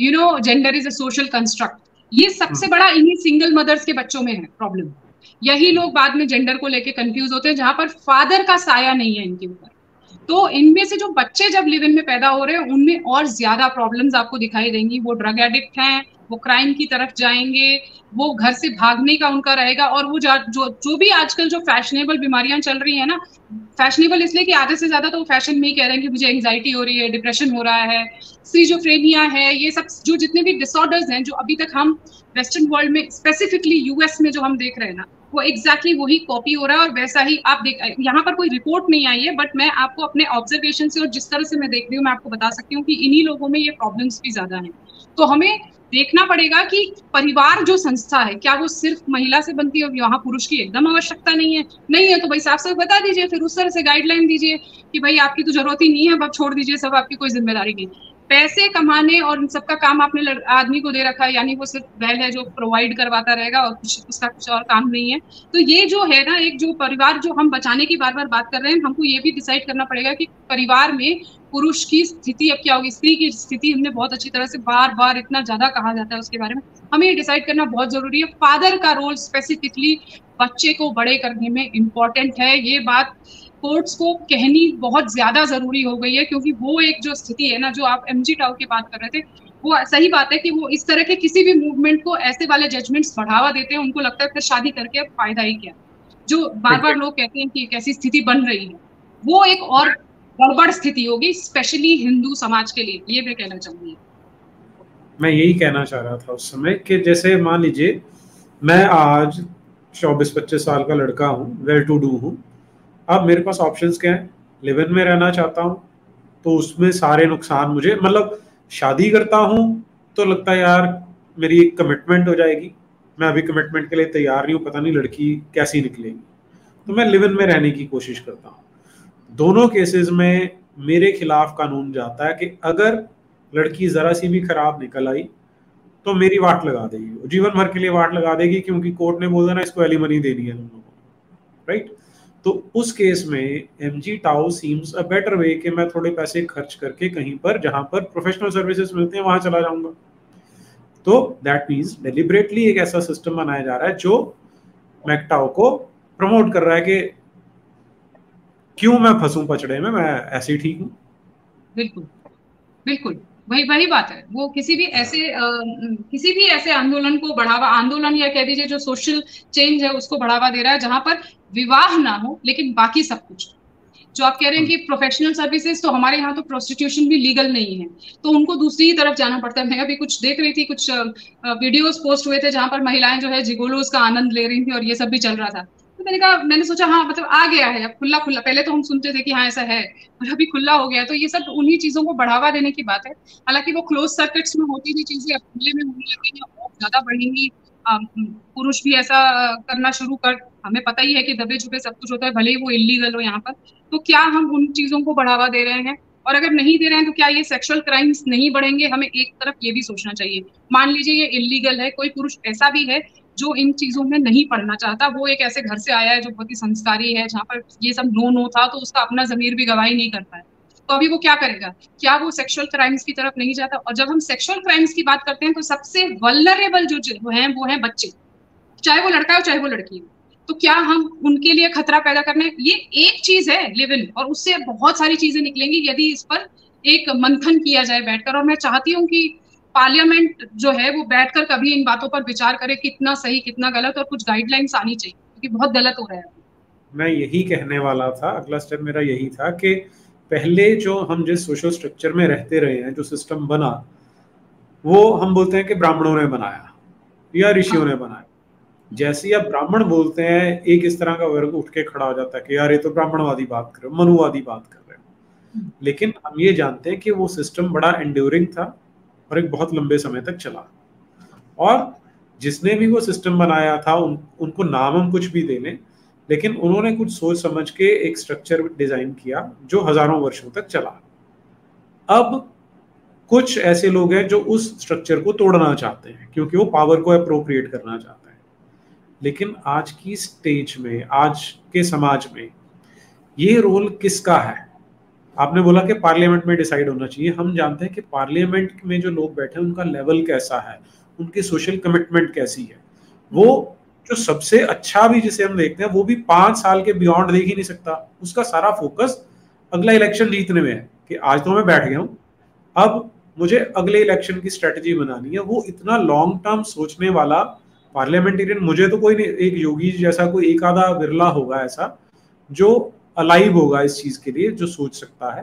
you know gender is a social construct, ये सबसे बड़ा इन्हीं सिंगल मदर्स के बच्चों में है प्रॉब्लम। यही लोग बाद में जेंडर को लेके कंफ्यूज होते हैं, जहां पर फादर का साया नहीं है इनके ऊपर। तो इनमें से जो बच्चे जब लिव इन में पैदा हो रहे हैं उनमें और ज्यादा प्रॉब्लम्स आपको दिखाई देंगी। वो ड्रग एडिक्ट हैं, वो क्राइम की तरफ जाएंगे, वो घर से भागने का उनका रहेगा। और वो जो भी आजकल जो फैशनेबल बीमारियां चल रही है ना, फैशनेबल इसलिए कि आधे से ज्यादा तो फैशन में ही कह रहे हैं कि मुझे एंग्जाइटी हो रही है, डिप्रेशन हो रहा है, सीजोफ्रेनिया है, ये सब जो जितने भी डिसऑर्डर्स हैं जो अभी तक हम वेस्टर्न वर्ल्ड में, स्पेसिफिकली यूएस में जो हम देख रहे हैं ना, वो एग्जैक्टली वही कॉपी हो रहा है। और वैसा ही आप देख, यहाँ पर कोई रिपोर्ट नहीं आई है बट मैं आपको अपने ऑब्जर्वेशन से और जिस तरह से मैं देख रही हूँ मैं आपको बता सकती हूँ कि इन्हीं लोगों में ये प्रॉब्लम्स भी ज्यादा हैं। तो हमें देखना पड़ेगा कि परिवार जो संस्था है क्या वो सिर्फ महिला से बनती है, यहाँ पुरुष की एकदम आवश्यकता नहीं है? नहीं है तो भाई साफ साफ बता दीजिए, फिर उस तरह से गाइडलाइन दीजिए कि भाई आपकी तो जरूरत ही नहीं है, अब छोड़ दीजिए सब, आपकी कोई जिम्मेदारी नहीं। पैसे कमाने और इन सबका काम आपने आदमी को दे रखा है, यानी वो सिर्फ बैल है जो प्रोवाइड करवाता रहेगा और कुछ उसका कुछ और काम नहीं है। तो ये जो है ना, एक जो परिवार जो हम बचाने की बार बार बात कर रहे हैं, हमको ये भी डिसाइड करना पड़ेगा कि परिवार में पुरुष की स्थिति अब क्या होगी, स्त्री की स्थिति। हमने बहुत अच्छी तरह से बार बार इतना ज्यादा कहा जाता है उसके बारे में, हमें ये डिसाइड करना बहुत जरूरी है। फादर का रोल स्पेसिफिकली बच्चे को बड़े करने में इम्पोर्टेंट है। ये बात कोर्ट्स को कहनी बहुत ज्यादा जरूरी हो गई है, क्योंकि वो एक जो स्थिति है ना, जो आप एमजी टाउ की बात कर रहे थे, वो सही बात है कि वो इस तरह के किसी भी मूवमेंट को ऐसे वाले जजमेंट्स बढ़ावा देते हैं। उनको लगता है फिर शादी करके अब फायदा ही क्या, जो बार बार लोग कहते हैं कि एक ऐसी स्थिति बन रही है, वो एक और गड़बड़ स्थिति होगी स्पेशली हिंदू समाज के लिए। ये मैं कहना चाहूंगी, मैं यही कहना चाह रहा था उस समय कि जैसे मान लीजिए मैं आज 24-25 साल का लड़का हूँ, वेल टू डू हूँ। अब मेरे पास ऑप्शंस क्या हैं? लिव इन में रहना चाहता हूँ तो उसमें सारे नुकसान मुझे, मतलब शादी करता हूँ तो लगता है यार मेरी एक कमिटमेंट हो जाएगी, मैं अभी कमिटमेंट के लिए तैयार नहीं हूँ, पता नहीं लड़की कैसी निकलेगी, तो मैं लिव इन में रहने की कोशिश करता हूँ। दोनों केसेस में मेरे खिलाफ कानून जाता है कि अगर लड़की ज़रा सी भी खराब निकल आई तो मेरी वाट लगा देगी, जीवन भर के लिए वाट लगा देगी, क्योंकि कोर्ट ने बोल देना इसको एलिमनी देनी है हम लोगों को, राइट। तो उस केस में MGTOW seems a better way कि मैं थोड़े पैसे खर्च करके कहीं पर जहां पर प्रोफेशनल सर्विसेज मिलते हैं वहां चला जाऊंगा। तो दैट मीन्स डेलिबरेटली एक ऐसा सिस्टम बनाया जा रहा है जो मैकटाउ को प्रमोट कर रहा है कि क्यों मैं फंसूं पचड़े में, मैं ऐसे ही ठीक हूँ। बिल्कुल बिल्कुल वही बात है। वो किसी भी ऐसे आंदोलन को बढ़ावा, आंदोलन या कह दीजिए जो सोशल चेंज है उसको बढ़ावा दे रहा है जहां पर विवाह ना हो लेकिन बाकी सब कुछ, जो आप कह रहे हैं कि प्रोफेशनल सर्विसेज, तो हमारे यहाँ तो प्रोस्टिट्यूशन भी लीगल नहीं है, तो उनको दूसरी तरफ जाना पड़ता है। मैं अभी कुछ देख रही थी, कुछ वीडियोस पोस्ट हुए थे जहाँ पर महिलाएं जो है जिगोलोस का आनंद ले रही थी और ये सब भी चल रहा था। तो मैंने सोचा हाँ मतलब आ गया है अब खुला खुला, पहले तो हम सुनते थे कि हाँ ऐसा है और अभी खुला हो गया, तो ये सब उन्हीं चीजों को बढ़ावा देने की बात है। हालांकि वो क्लोज सर्किट्स में होती थी चीजें, अब खुले में होने लगी हैं और ज्यादा बढ़ेंगी। पुरुष भी ऐसा करना शुरू कर, हमें पता ही है कि दबे छुपे सब कुछ होता है भले ही वो इलीगल हो यहाँ पर। तो क्या हम उन चीजों को बढ़ावा दे रहे हैं, और अगर नहीं दे रहे हैं तो क्या ये सेक्सुअल क्राइम्स नहीं बढ़ेंगे? हमें एक तरफ ये भी सोचना चाहिए। मान लीजिए ये इलीगल है, कोई पुरुष ऐसा भी है जो इन चीजों में नहीं पढ़ना चाहता, वो एक ऐसे घर से आया है जो बहुत ही संस्कारी है, जहाँ पर ये सब नो नो था, तो उसका अपना जमीर भी गवाही नहीं करता है, तो अभी वो क्या करेगा? क्या वो सेक्सुअल क्राइम्स की तरफ नहीं जाता? और जब हम सेक्सुअल क्राइम्स की बात करते हैं तो सबसे वल्नरेबल जो हैं वो हैं बच्चे, चाहे वो लड़का हो चाहे वो लड़की हो। तो क्या हम उनके लिए खतरा पैदा करने, ये एक चीज है लिव इन, और उससे बहुत सारी चीजें निकलेंगी यदि इस पर एक मंथन किया जाए बैठकर। और मैं चाहती हूँ कि पार्लियामेंट जो है वो बैठकर कभी इन बातों पर विचार करे, कितना सही कितना गलत, और कुछ गाइडलाइंस आनी चाहिए क्योंकि बहुत गलत हो रहा है। मैं यही कहने वाला था, अगला स्टेप मेरा यही था कि पहले जो हम जिस सोशल स्ट्रक्चर में रहते रहे हैं, जो सिस्टम बना, वो हम बोलते हैं कि ब्राह्मणों ने बनाया या ऋषियों ने बनाया। जैसे ही आप ब्राह्मण बोलते हैं, एक इस तरह का वर्ग उठ के खड़ा हो जाता है कि यार ये तो ब्राह्मणवादी बात कर रहे हो, मनुवादी बात कर रहे हो। लेकिन हम ये जानते हैं कि वो सिस्टम बड़ा एंड्यूरिंग था और एक बहुत लंबे समय तक चला, और जिसने भी वो सिस्टम बनाया था उनको नाम हम कुछ भी दे लें, लेकिन उन्होंने कुछ सोच समझ के एक स्ट्रक्चर डिजाइन किया जो हजारों वर्षों तक चला। अब कुछ ऐसे लोग हैं जो उस स्ट्रक्चर को तोड़ना चाहते हैं क्योंकि वो पावर को एप्रोप्रिएट करना चाहते हैं। लेकिन आज की स्टेज में, आज के समाज में ये रोल किसका है? आपने बोला कि पार्लियामेंट में डिसाइड होना चाहिए। हम जानते हैं कि पार्लियामेंट में जो लोग बैठे हैं उनका लेवल कैसा है, उनकी सोशल कमिटमेंट कैसी है। वो जो सबसे अच्छा भी जिसे हम देखते हैं वो भी 5 साल के बियॉन्ड देख ही नहीं सकता, उसका सारा फोकस अगला इलेक्शन जीतने में है कि आज तो मैं बैठ गया हूँ, अब मुझे अगले इलेक्शन की स्ट्रेटजी बनानी है। वो इतना लॉन्ग टर्म सोचने वाला पार्लियामेंटेरियन मुझे तो कोई नहीं, एक योगी जैसा कोई एक आधा विरला होगा ऐसा जो अलाइव होगा इस चीज के लिए, जो सोच सकता है।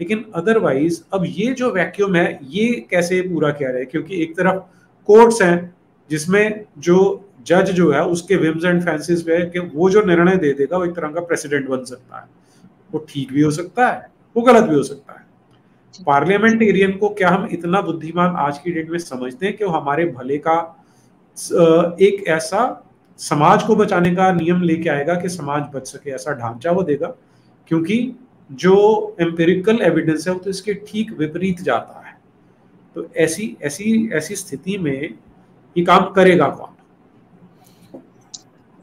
लेकिन अदरवाइज अब ये जो वैक्यूम है ये कैसे पूरा किया जाए, क्योंकि एक तरफ कोर्ट्स हैं जिसमें जो जज जो है उसके विम्स एंड फैंसीज पे है कि वो जो निर्णय दे देगा वो एक तरह का प्रेसिडेंट बन सकता है, वो ठीक भी हो सकता है, वो गलत भी हो सकता है। पार्लियामेंटेरियन को क्या हम इतना बुद्धिमान आज की डेट में समझते हैं कि वो हमारे भले का एक ऐसा समाज को बचाने का नियम लेके आएगा कि समाज बच सके, ऐसा ढांचा वो देगा? क्योंकि जो एम्पिरिकल एविडेंस है वो तो इसके ठीक विपरीत जाता है। तो ऐसी ऐसी ऐसी स्थिति में ये काम करेगा कौन?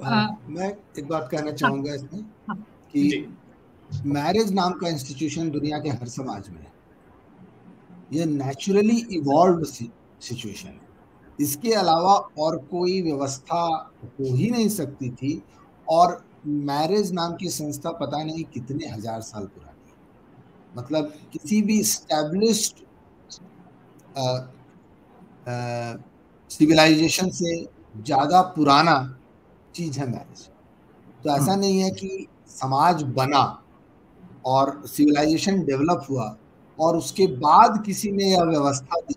मैं एक बात कहना चाहूँगा इसमें कि मैरिज नाम का इंस्टीट्यूशन दुनिया के हर समाज में है, ये नेचुरली इवॉल्व सिचुएशन है। इसके अलावा और कोई व्यवस्था हो ही नहीं सकती थी, और मैरिज नाम की संस्था पता नहीं कितने हजार साल पुरानी है। मतलब किसी भी एस्टैब्लिश्ड सिविलाइजेशन से ज़्यादा पुराना चीज़ है मैरिज। तो ऐसा नहीं है कि समाज बना और सिविलाइजेशन डेवलप हुआ और उसके बाद किसी ने यह व्यवस्था दी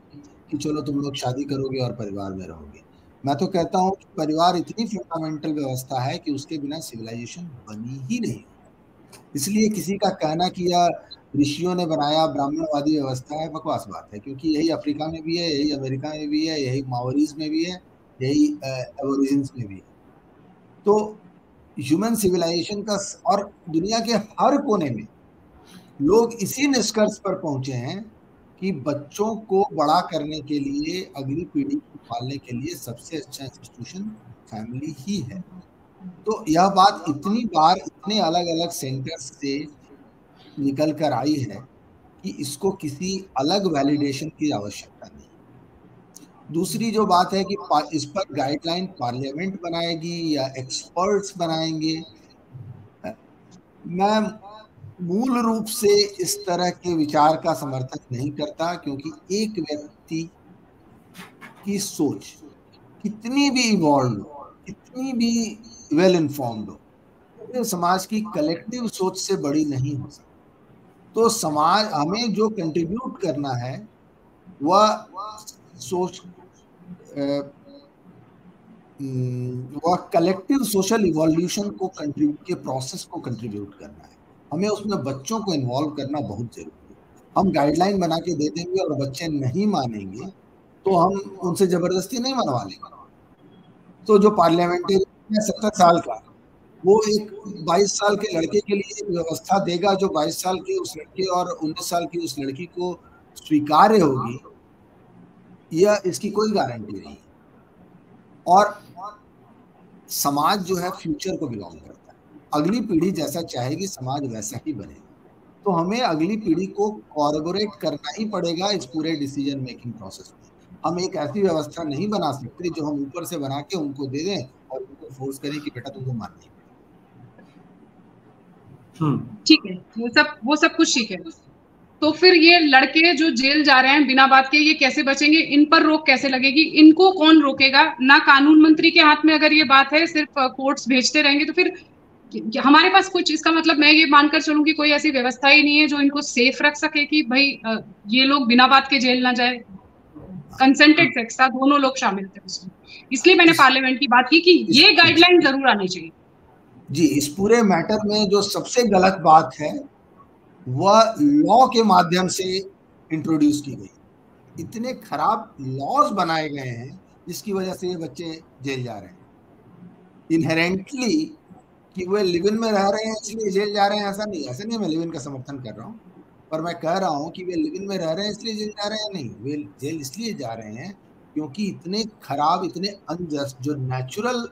कि चलो तुम लोग शादी करोगे और परिवार में रहोगे। मैं तो कहता हूँ कि परिवार इतनी फंडामेंटल व्यवस्था है कि उसके बिना सिविलाइजेशन बनी ही नहीं। इसलिए किसी का कहना कि यह ऋषियों ने बनाया ब्राह्मणवादी व्यवस्था है, बकवास बात है, क्योंकि यही अफ्रीका में भी है, यही अमेरिका में भी है, यही माओरीज में भी है, यही एबोरिजिन्स में भी है। तो ह्यूमन सिविलाइजेशन का और दुनिया के हर कोने में लोग इसी निष्कर्ष पर पहुंचे हैं कि बच्चों को बड़ा करने के लिए, अगली पीढ़ी को पालने के लिए सबसे अच्छा इंस्टीट्यूशन फैमिली ही है। तो यह बात इतनी बार इतने अलग अलग सेंटर्स से निकल कर आई है कि इसको किसी अलग वैलिडेशन की आवश्यकता नहीं। दूसरी जो बात है कि इस पर गाइडलाइन पार्लियामेंट बनाएगी या एक्सपर्ट्स बनाएंगे, मैं मूल रूप से इस तरह के विचार का समर्थन नहीं करता, क्योंकि एक व्यक्ति की सोच कितनी भी इवॉल्व हो, कितनी भी वेल इन्फॉर्म्ड हो, कलेक्टिव समाज की कलेक्टिव सोच से बड़ी नहीं हो सकती। तो समाज हमें जो कंट्रीब्यूट करना है वह सोच वह कलेक्टिव सोशल इवोल्यूशन को कंट्रीब्यूट के प्रोसेस को कंट्रीब्यूट करना है। हमें उसमें बच्चों को इन्वॉल्व करना बहुत ज़रूरी है। हम गाइडलाइन बना के दे देंगे और बच्चे नहीं मानेंगे तो हम उनसे ज़बरदस्ती नहीं मनवा लेंगे। तो जो पार्लियामेंटेरियन 70 साल का वो एक 22 साल के लड़के के लिए एक व्यवस्था देगा जो 22 साल के उस लड़के और 19 साल की उस लड़की को स्वीकार्य होगी, यह इसकी कोई गारंटी नहीं। और समाज जो है फ्यूचर को बिलोंग करता है। अगली पीढ़ी जैसा चाहेगी समाज वैसा ही बनेगा। तो हमें अगली पीढ़ी को कॉर्पोरेट करना ही पड़ेगा इस पूरे डिसीजन मेकिंग प्रोसेस में। हम एक ऐसी व्यवस्था नहीं बना सकते जो हम ऊपर से बना के उनको दे दें और उनको फोर्स करें कि बेटा तुमको मानना है। ठीक है, वो सब कुछ ठीक है। तो फिर ये लड़के जो जेल जा रहे हैं बिना बात के, ये कैसे बचेंगे? इन पर रोक कैसे लगेगी? इनको कौन रोकेगा? ना कानून मंत्री के हाथ में अगर ये बात है, सिर्फ कोर्ट्स भेजते रहेंगे तो फिर हमारे पास कुछ, इसका मतलब मैं ये मानकर चलूं कि कोई ऐसी व्यवस्था ही नहीं है जो इनको सेफ रख सके कि भाई ये लोग बिना बात के जेल ना जाए। कंसेंटेड सेक्स था, दोनों लोग शामिल थे उसमें, इसलिए मैंने पार्लियामेंट की बात की कि ये गाइडलाइन जरूर आनी चाहिए। जी, इस पूरे मैटर में जो सबसे गलत बात है वह लॉ के माध्यम से इंट्रोड्यूस की गई। इतने खराब लॉज बनाए गए हैं जिसकी वजह से ये बच्चे जेल जा रहे हैं। इनहेरेंटली कि वे लिव इन में रह रहे हैं इसलिए जेल जा रहे हैं, ऐसा नहीं। मैं लिव इन का समर्थन कर रहा हूँ, पर मैं कह रहा हूँ कि वे लिव इन में रह रहे हैं इसलिए जेल जा रहे हैं नहीं, वे जेल इसलिए जा रहे हैं क्योंकि इतने खराब, इतने अनजस्ट, जो नेचुरल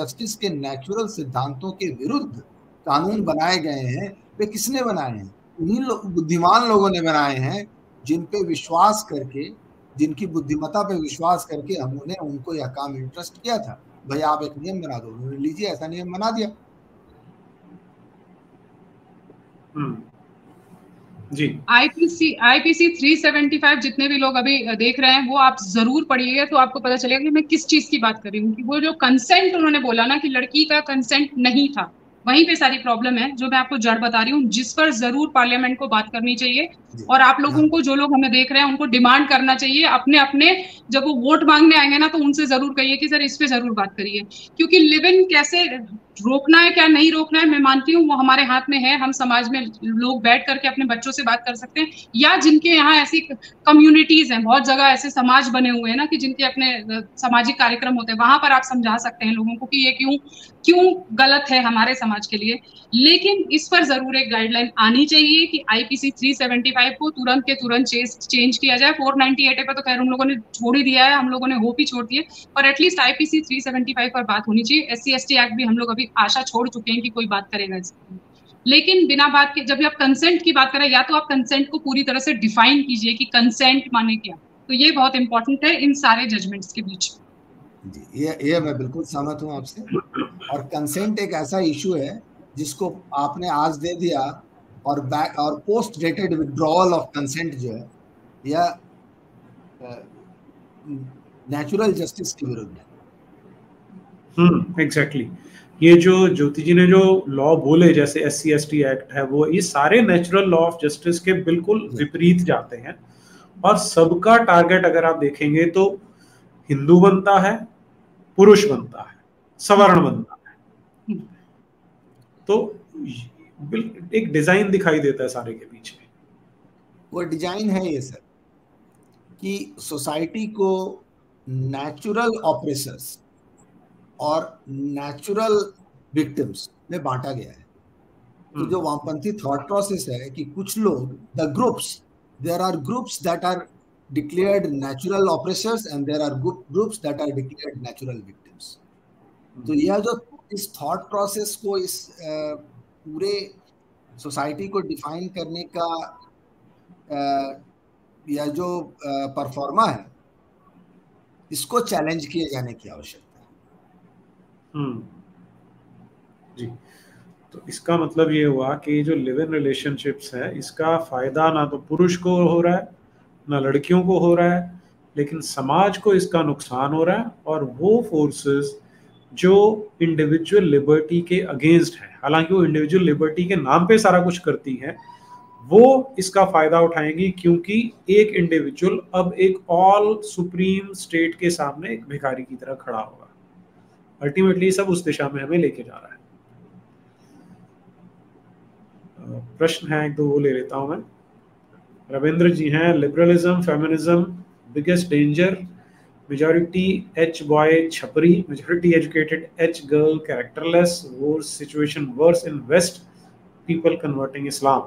जस्टिस के नेचुरल सिद्धांतों के विरुद्ध कानून बनाए गए हैं। वे किसने बनाए हैं? उन्हीं बुद्धिमान लोगों ने बनाए हैं जिन पे विश्वास करके, जिनकी बुद्धिमत्ता पे विश्वास करके हमने उनको यह काम इंटरेस्ट किया था, भाई आप एक नियम बना दो, उन्होंने लीजिए ऐसा नियम बना दिया। जी, आईपीसी 375 जितने भी लोग अभी देख रहे हैं वो आप जरूर पढ़िएगा, तो आपको पता चलेगा कि मैं किस चीज की बात कर रही हूँ। कि वो जो कंसेंट उन्होंने बोला ना कि लड़की का कंसेंट नहीं था, वहीं पे सारी प्रॉब्लम है जो मैं आपको जड़ बता रही हूँ, जिस पर जरूर पार्लियामेंट को बात करनी चाहिए। और आप लोगों को, जो लोग हमें देख रहे हैं, उनको डिमांड करना चाहिए अपने अपने, जब वो वोट मांगने आएंगे ना तो उनसे जरूर कहिए कि सर इस पे जरूर बात करिए, क्योंकि लिव इन कैसे रोकना है, क्या नहीं रोकना है, मैं मानती हूँ वो हमारे हाथ में है। हम समाज में लोग बैठ करके अपने बच्चों से बात कर सकते हैं, या जिनके यहाँ ऐसी कम्युनिटीज हैं, बहुत जगह ऐसे समाज बने हुए हैं ना कि जिनके अपने सामाजिक कार्यक्रम होते हैं, वहां पर आप समझा सकते हैं लोगों को कि ये क्यों गलत है हमारे समाज के लिए। लेकिन इस पर जरूर एक गाइडलाइन आनी चाहिए कि आईपीसी 375 को तुरंत के तुरंत चेंज किया जाए। 498 पर तो खैर हम लोगों ने छोड़ ही दिया है, हम लोगों ने होप ही छोड़ दिया, पर एटलीस्ट आईपीसी 375 पर बात होनी चाहिए। SC/ST एक्ट भी हम लोग अभी आशा छोड़ चुके हैं कि कोई बात करेगा इसमें। लेकिन बिना बात के, जब भी आप कंसेंट की बात करें, या तो आप कंसेंट को पूरी तरह से डिफाइन कीजिए कि कंसेंट माने क्या, तो ये बहुत इंपॉर्टेंट है इन सारे जजमेंट्स के बीच। जी, ये मैं बिल्कुल सहमत हूँ आपसे। और कंसेंट एक ऐसा इशू है जिसको आपने आज दे दिया, और post dated withdrawal of consent जो है यह नेचुरल जस्टिस के विरुद्ध है। एग्जैक्टली। ये जो ज्योति जी ने जो लॉ बोले, जैसे SC/ST एक्ट है, वो ये सारे नेचुरल लॉ ऑफ जस्टिस के बिल्कुल विपरीत जाते हैं। और सबका टारगेट अगर आप देखेंगे तो हिंदू बनता है, पुरुष बनता है, सवर्ण बनता है, तो एक डिजाइन दिखाई देता है सारे के बीच में। वो डिजाइन है ये सर कि सोसाइटी को नेचुरल ऑपरेसर्स और नेचुरल विक्टिम्स में बांटा गया है। तो जो वामपंथी थॉट प्रोसेस है कि कुछ लोग, the groups, there are groups that are declared natural oppressors and there are groups that are declared natural victims. तो यह जो इस थॉट प्रोसेस को, इस पूरे सोसाइटी को डिफाइन करने का यह जो परफॉर्मा है, इसको चैलेंज किए जाने की आवश्यकता। जी, तो इसका मतलब ये हुआ कि जो लिव इन रिलेशनशिप्स है, इसका फायदा ना तो पुरुष को हो रहा है ना लड़कियों को हो रहा है, लेकिन समाज को इसका नुकसान हो रहा है। और वो फोर्सेस जो इंडिविजुअल लिबर्टी के अगेंस्ट है, हालांकि वो इंडिविजुअल लिबर्टी के नाम पे सारा कुछ करती हैं, वो इसका फायदा उठाएंगी क्योंकि एक इंडिविजुअल अब एक ऑल सुप्रीम स्टेट के सामने एक भिखारी की तरह खड़ा होगा। अल्टीमेटली सब उस दिशा में हमें लेके जा रहा है। प्रश्न है एक दो, वो ले लेता हूं मैं। रविंद्र जी हैं, liberalism feminism biggest danger, majority each boy छपरी, majority educated each girl characterless, war situation worse in west, people converting इस्लाम।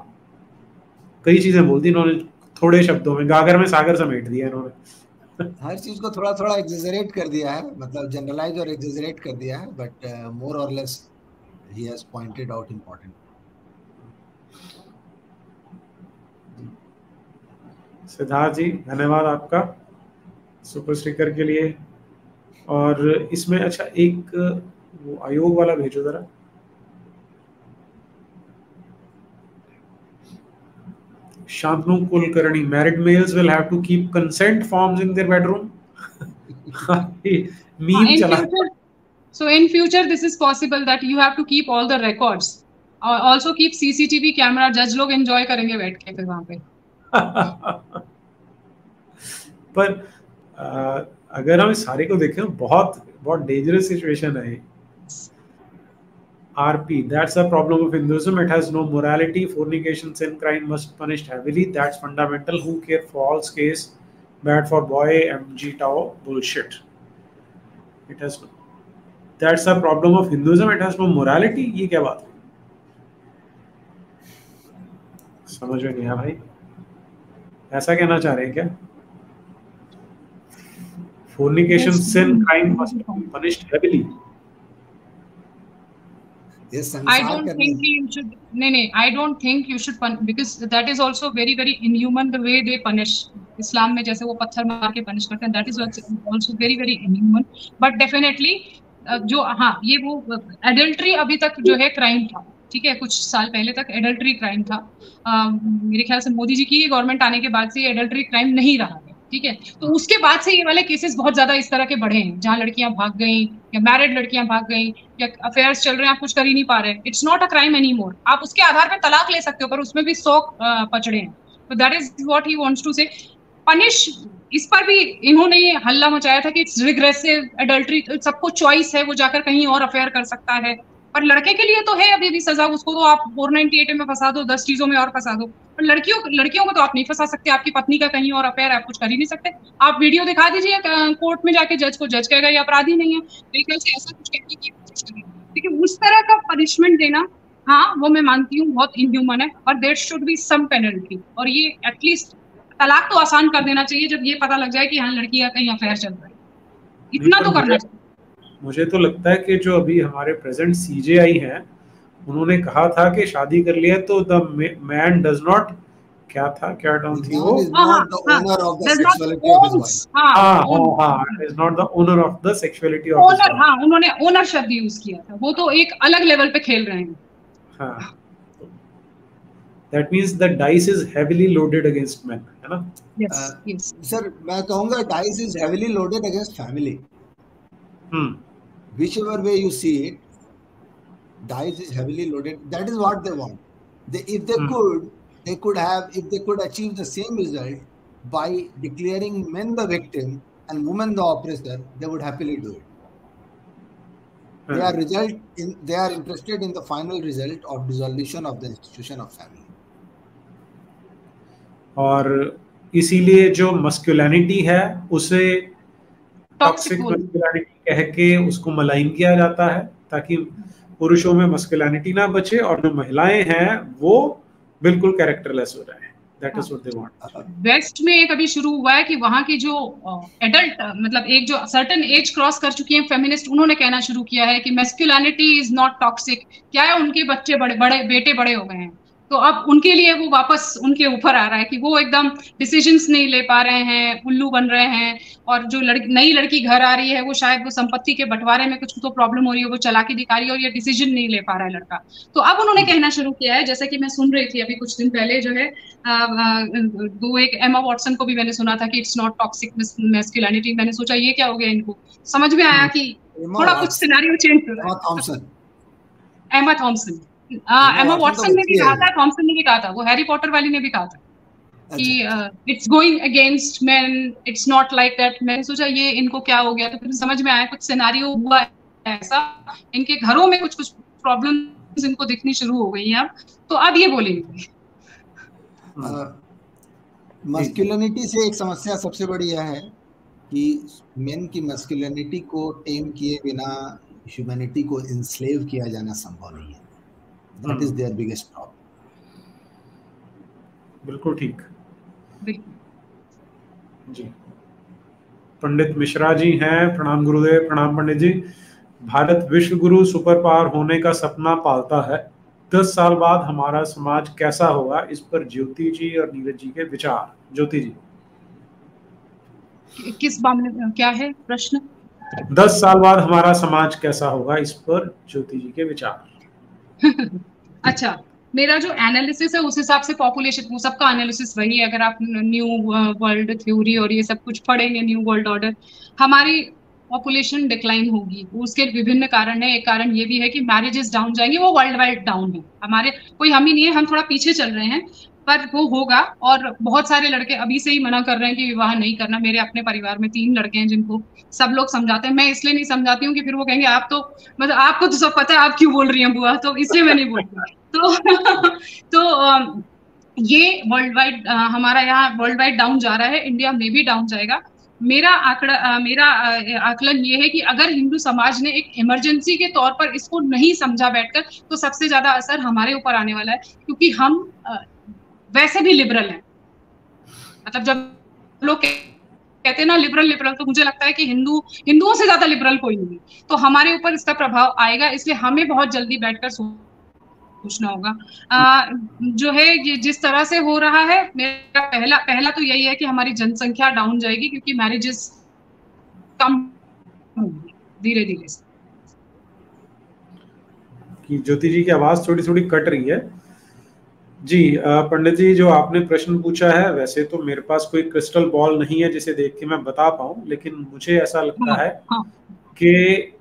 कई चीजें बोल दी इन्होंने थोड़े शब्दों में, गागर में सागर समेट दिया इन्होंने। हर चीज को थोड़ा थोड़ा एग्जेजरेट कर दिया है, मतलब जनरलाइज और एग्जेजरेट कर दिया है, बट मोर और less he has pointed out important. Siddharth ji धन्यवाद आपका सुपर स्टिकर के लिए। और इसमें अच्छा एक वो आयोग वाला भेजो जरा। Shantanu Kulkarni, married males will have to keep consent forms in their bedroom. Meme चला, so in future this is possible that you have to keep all the records, also keep CCTV camera, जज लोग एंजॉय करेंगे बैठ के फिर वहां पे। पर अगर हम सारे को देखें, बहुत बहुत डेंजरस सिचुएशन है। RP, that's a problem of Hinduism, it has no morality, fornication sin crime must punished heavily, that's fundamental, who care false case, bad for boy, MG tau bullshit, it has that's a problem of Hinduism, it has no morality. ये क्या बात है, समझ में नहीं आया भाई, ऐसा कहना चाह रहे हैं क्या? Fornication sin crime must be punished heavily. I don't think you should, नहीं, I don't think you should, because that is also very very inhuman the way they punish. Islam में जैसे वो पत्थर मार के पनिश करते हैं, that is also very very inhuman. But definitely जो हाँ, ये वो adultery अभी तक जो है crime था, ठीक है, कुछ साल पहले तक एडल्ट्री क्राइम था, मेरे ख्याल से मोदी जी की गवर्नमेंट आने के बाद से एडल्ट्री क्राइम नहीं रहा है, ठीक है, तो उसके बाद से ये वाले केसेस बहुत ज्यादा इस तरह के बढ़े हैं, जहाँ लड़कियां भाग गई या मैरिड लड़कियां भाग गई या अफेयर्स चल रहे हैं, आप कुछ कर ही नहीं पा रहे, it's not a crime any more, आप उसके आधार पर तलाक ले सकते हो, पर उसमें भी 100 पचड़े हैं। तो that is what he wants to say, punish, इस पर भी इन्होंने ये हल्ला मचाया था कि इट्स रिग्रेसिव, एडल्ट्री सबको चॉइस है, वो जाकर कहीं और अफेयर कर सकता है, पर लड़के के लिए तो है अभी भी सजा, उसको तो आप 498 में फंसा दो, 10 चीजों में और फंसा दो, पर लड़कियों को तो आप नहीं फंसा सकते, आपकी पत्नी का कहीं और अफेयर, आप कुछ कर ही नहीं सकते, आप वीडियो दिखा दीजिए कोर्ट में जाके जज को, जज कहेगा ये अपराधी नहीं है, मेरे ख्याल से ऐसा कुछ कहने की कोशिश करेंगे, लेकिन उस तरह का पनिशमेंट देना, हाँ वो मैं मानती हूँ बहुत इनह्यूमन है, और there should be some penalty, और ये एटलीस्ट तलाक तो आसान कर देना चाहिए जब ये पता लग जाए कि हाँ लड़की का कहीं अफेयर चल रहा है, इतना तो करना चाहिए। मुझे तो लगता है कि जो अभी हमारे प्रेजेंट सीजेआई हैं, उन्होंने कहा था कि शादी कर लिया तो द मैन डज नॉट, क्या था, क्या टर्म थी वो, does not the owner of the sexuality of owner, हां उन्होंने ओनर शब्द यूज किया था, वो तो एक अलग लेवल पे खेल रहे हैं। हां, that means the dice is heavily loaded against man, है ना? यस यस सर, मैं कहूंगा dice is heavily loaded against family. Whichever way you see it, dice is heavily loaded. That is what they want. If they could achieve the same result by declaring men the victim and women the oppressor, they would happily do it. They are interested in the final result of dissolution of the institution of family. और इसीलिए जो masculinity है उसे toxic masculinity कह के उसको malign किया जाता है, ताकि पुरुषों में masculinity ना बचे और जो महिलाएं हैं वो बिल्कुल कैरेक्टरलेस हो जाए। That is what they want. West में एक अभी शुरू हुआ है कि वहां की जो एडल्ट, मतलब एक जो सर्टेन एज क्रॉस कर चुकी हैं फेमिनिस्ट, उन्होंने कहना शुरू किया है कि masculinity इज नॉट टॉक्सिक, क्या है उनके बच्चे बेटे बड़े हो गए हैं, तो अब उनके लिए वो वापस उनके ऊपर आ रहा है कि वो एकदम डिसीजंस नहीं ले पा रहे हैं, उल्लू बन रहे हैं, और जो नई लड़की घर आ रही है वो शायद वो संपत्ति के बंटवारे में कुछ तो प्रॉब्लम हो रही है, वो चालाकी दिखा रही है और ये डिसीजन नहीं ले पा रहा है लड़का। तो अब उन्होंने कहना शुरू किया है, जैसे कि मैं सुन रही थी अभी कुछ दिन पहले जो है दो एक एमा वॉटसन को भी मैंने सुना था कि इट्स नॉट टॉक्सिक मैस्कुलिनिटी, मैंने सोचा ये क्या हो गया इनको, समझ में आया कि थोड़ा कुछ सिनेरियो चेंज कर रहा। एमा थॉम्सन, एमा वॉटसन ने भी कहा था, थॉम्सन ने भी कहा था, वो हैरी पॉटर वाली ने भी कहा था कि it's going against men, it's not like that. मैंने सोचा ये इनको क्या हो गया, तो फिर समझ में आया कुछ सिनेरियो हुआ ऐसा, इनके घरों में कुछ कुछ प्रॉब्लम्स इनको दिखनी शुरू हो गई हैं, तो अब ये बोलेंगे। मस्कुलिनिटी से एक समस्या सबसे बड़ी यह है कि मेन की मस्कुलिनिटी को टेम किए बिना ह्यूमैनिटी को इंस्लेव किया जाना संभव नहीं है। That is their biggest problem. बिल्कुल ठीक जी। पंडित मिश्रा जी हैं, प्रणाम गुरुदेव। प्रणाम पंडित जी। भारत विश्व गुरु सुपर पावर होने का सपना पालता है, 10 साल बाद हमारा समाज कैसा होगा, इस पर ज्योति जी और नीरज जी के विचार। ज्योति जी, किस मामले में क्या है प्रश्न? 10 साल बाद हमारा समाज कैसा होगा, इस पर ज्योति जी के विचार। अच्छा, मेरा जो एनालिसिस है उस हिसाब से पॉपुलेशन, सबका एनालिसिस वही है। अगर आप न्यू वर्ल्ड थ्योरी और ये सब कुछ पढ़ेंगे, न्यू वर्ल्ड ऑर्डर, हमारी पॉपुलेशन डिक्लाइन होगी। उसके विभिन्न कारण है। एक कारण ये भी है कि मैरिजेस डाउन जाएंगे, वो वर्ल्ड वाइड डाउन है। हमारे कोई हम ही नहीं है, हम थोड़ा पीछे चल रहे हैं, पर वो होगा। और बहुत सारे लड़के अभी से ही मना कर रहे हैं कि विवाह नहीं करना। मेरे अपने परिवार में 3 लड़के हैं जिनको सब लोग समझाते हैं। मैं इसलिए नहीं समझाती हूँ कि फिर वो कहेंगे आप तो, मतलब आपको तो सब पता है, आप क्यों बोल रही हैं बुआ, तो इसलिए मैं नहीं बोलती। तो ये वर्ल्ड वाइड, हमारा यहाँ वर्ल्ड वाइड डाउन जा रहा है, इंडिया में भी डाउन जाएगा। मेरा आकलन ये है कि अगर हिंदू समाज ने एक इमरजेंसी के तौर पर इसको नहीं समझा बैठकर, तो सबसे ज्यादा असर हमारे ऊपर आने वाला है, क्योंकि हम वैसे भी लिबरल हैं। मतलब जब लोग कहते हैं ना लिबरल लिबरल, तो मुझे लगता है कि हिंदुओं से ज्यादा लिबरल कोई नहीं, तो हमारे ऊपर इसका प्रभाव आएगा। इसलिए हमें बहुत जल्दी बैठकर पूछना होगा। जो है ये जिस तरह से हो रहा है, मेरा पहला तो यही है कि हमारी जनसंख्या डाउन जाएगी, क्योंकि मैरिजेस कम धीरे धीरे कि ज्योति जी की आवाज थोड़ी थोड़ी कट रही है जी। पंडित जी, जो आपने प्रश्न पूछा है, वैसे तो मेरे पास कोई क्रिस्टल बॉल नहीं है जिसे देख के मैं बता पाऊं, लेकिन मुझे ऐसा लगता है कि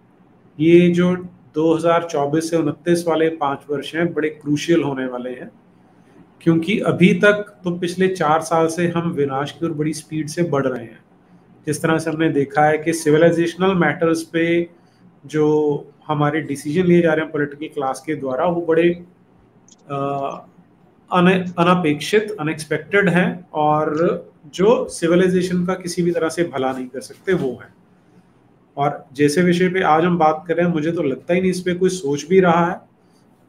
ये जो 2024 से 29 वाले 5 वर्ष हैं, बड़े क्रूशियल होने वाले हैं, क्योंकि अभी तक तो पिछले 4 साल से हम विनाश की ओर बड़ी स्पीड से बढ़ रहे हैं। जिस तरह से हमने देखा है कि सिविलाइजेशनल मैटर्स पे जो हमारे डिसीजन लिए जा रहे हैं पॉलिटिकल क्लास के द्वारा, वो बड़े अनपेक्षित, अनएक्सपेक्टेड हैं, और जो सिविलाइजेशन का किसी भी तरह से भला नहीं कर सकते वो हैं। और जैसे विषय पे आज हम बात कर रहे हैं, मुझे तो लगता ही नहीं इस पर कोई सोच भी रहा है,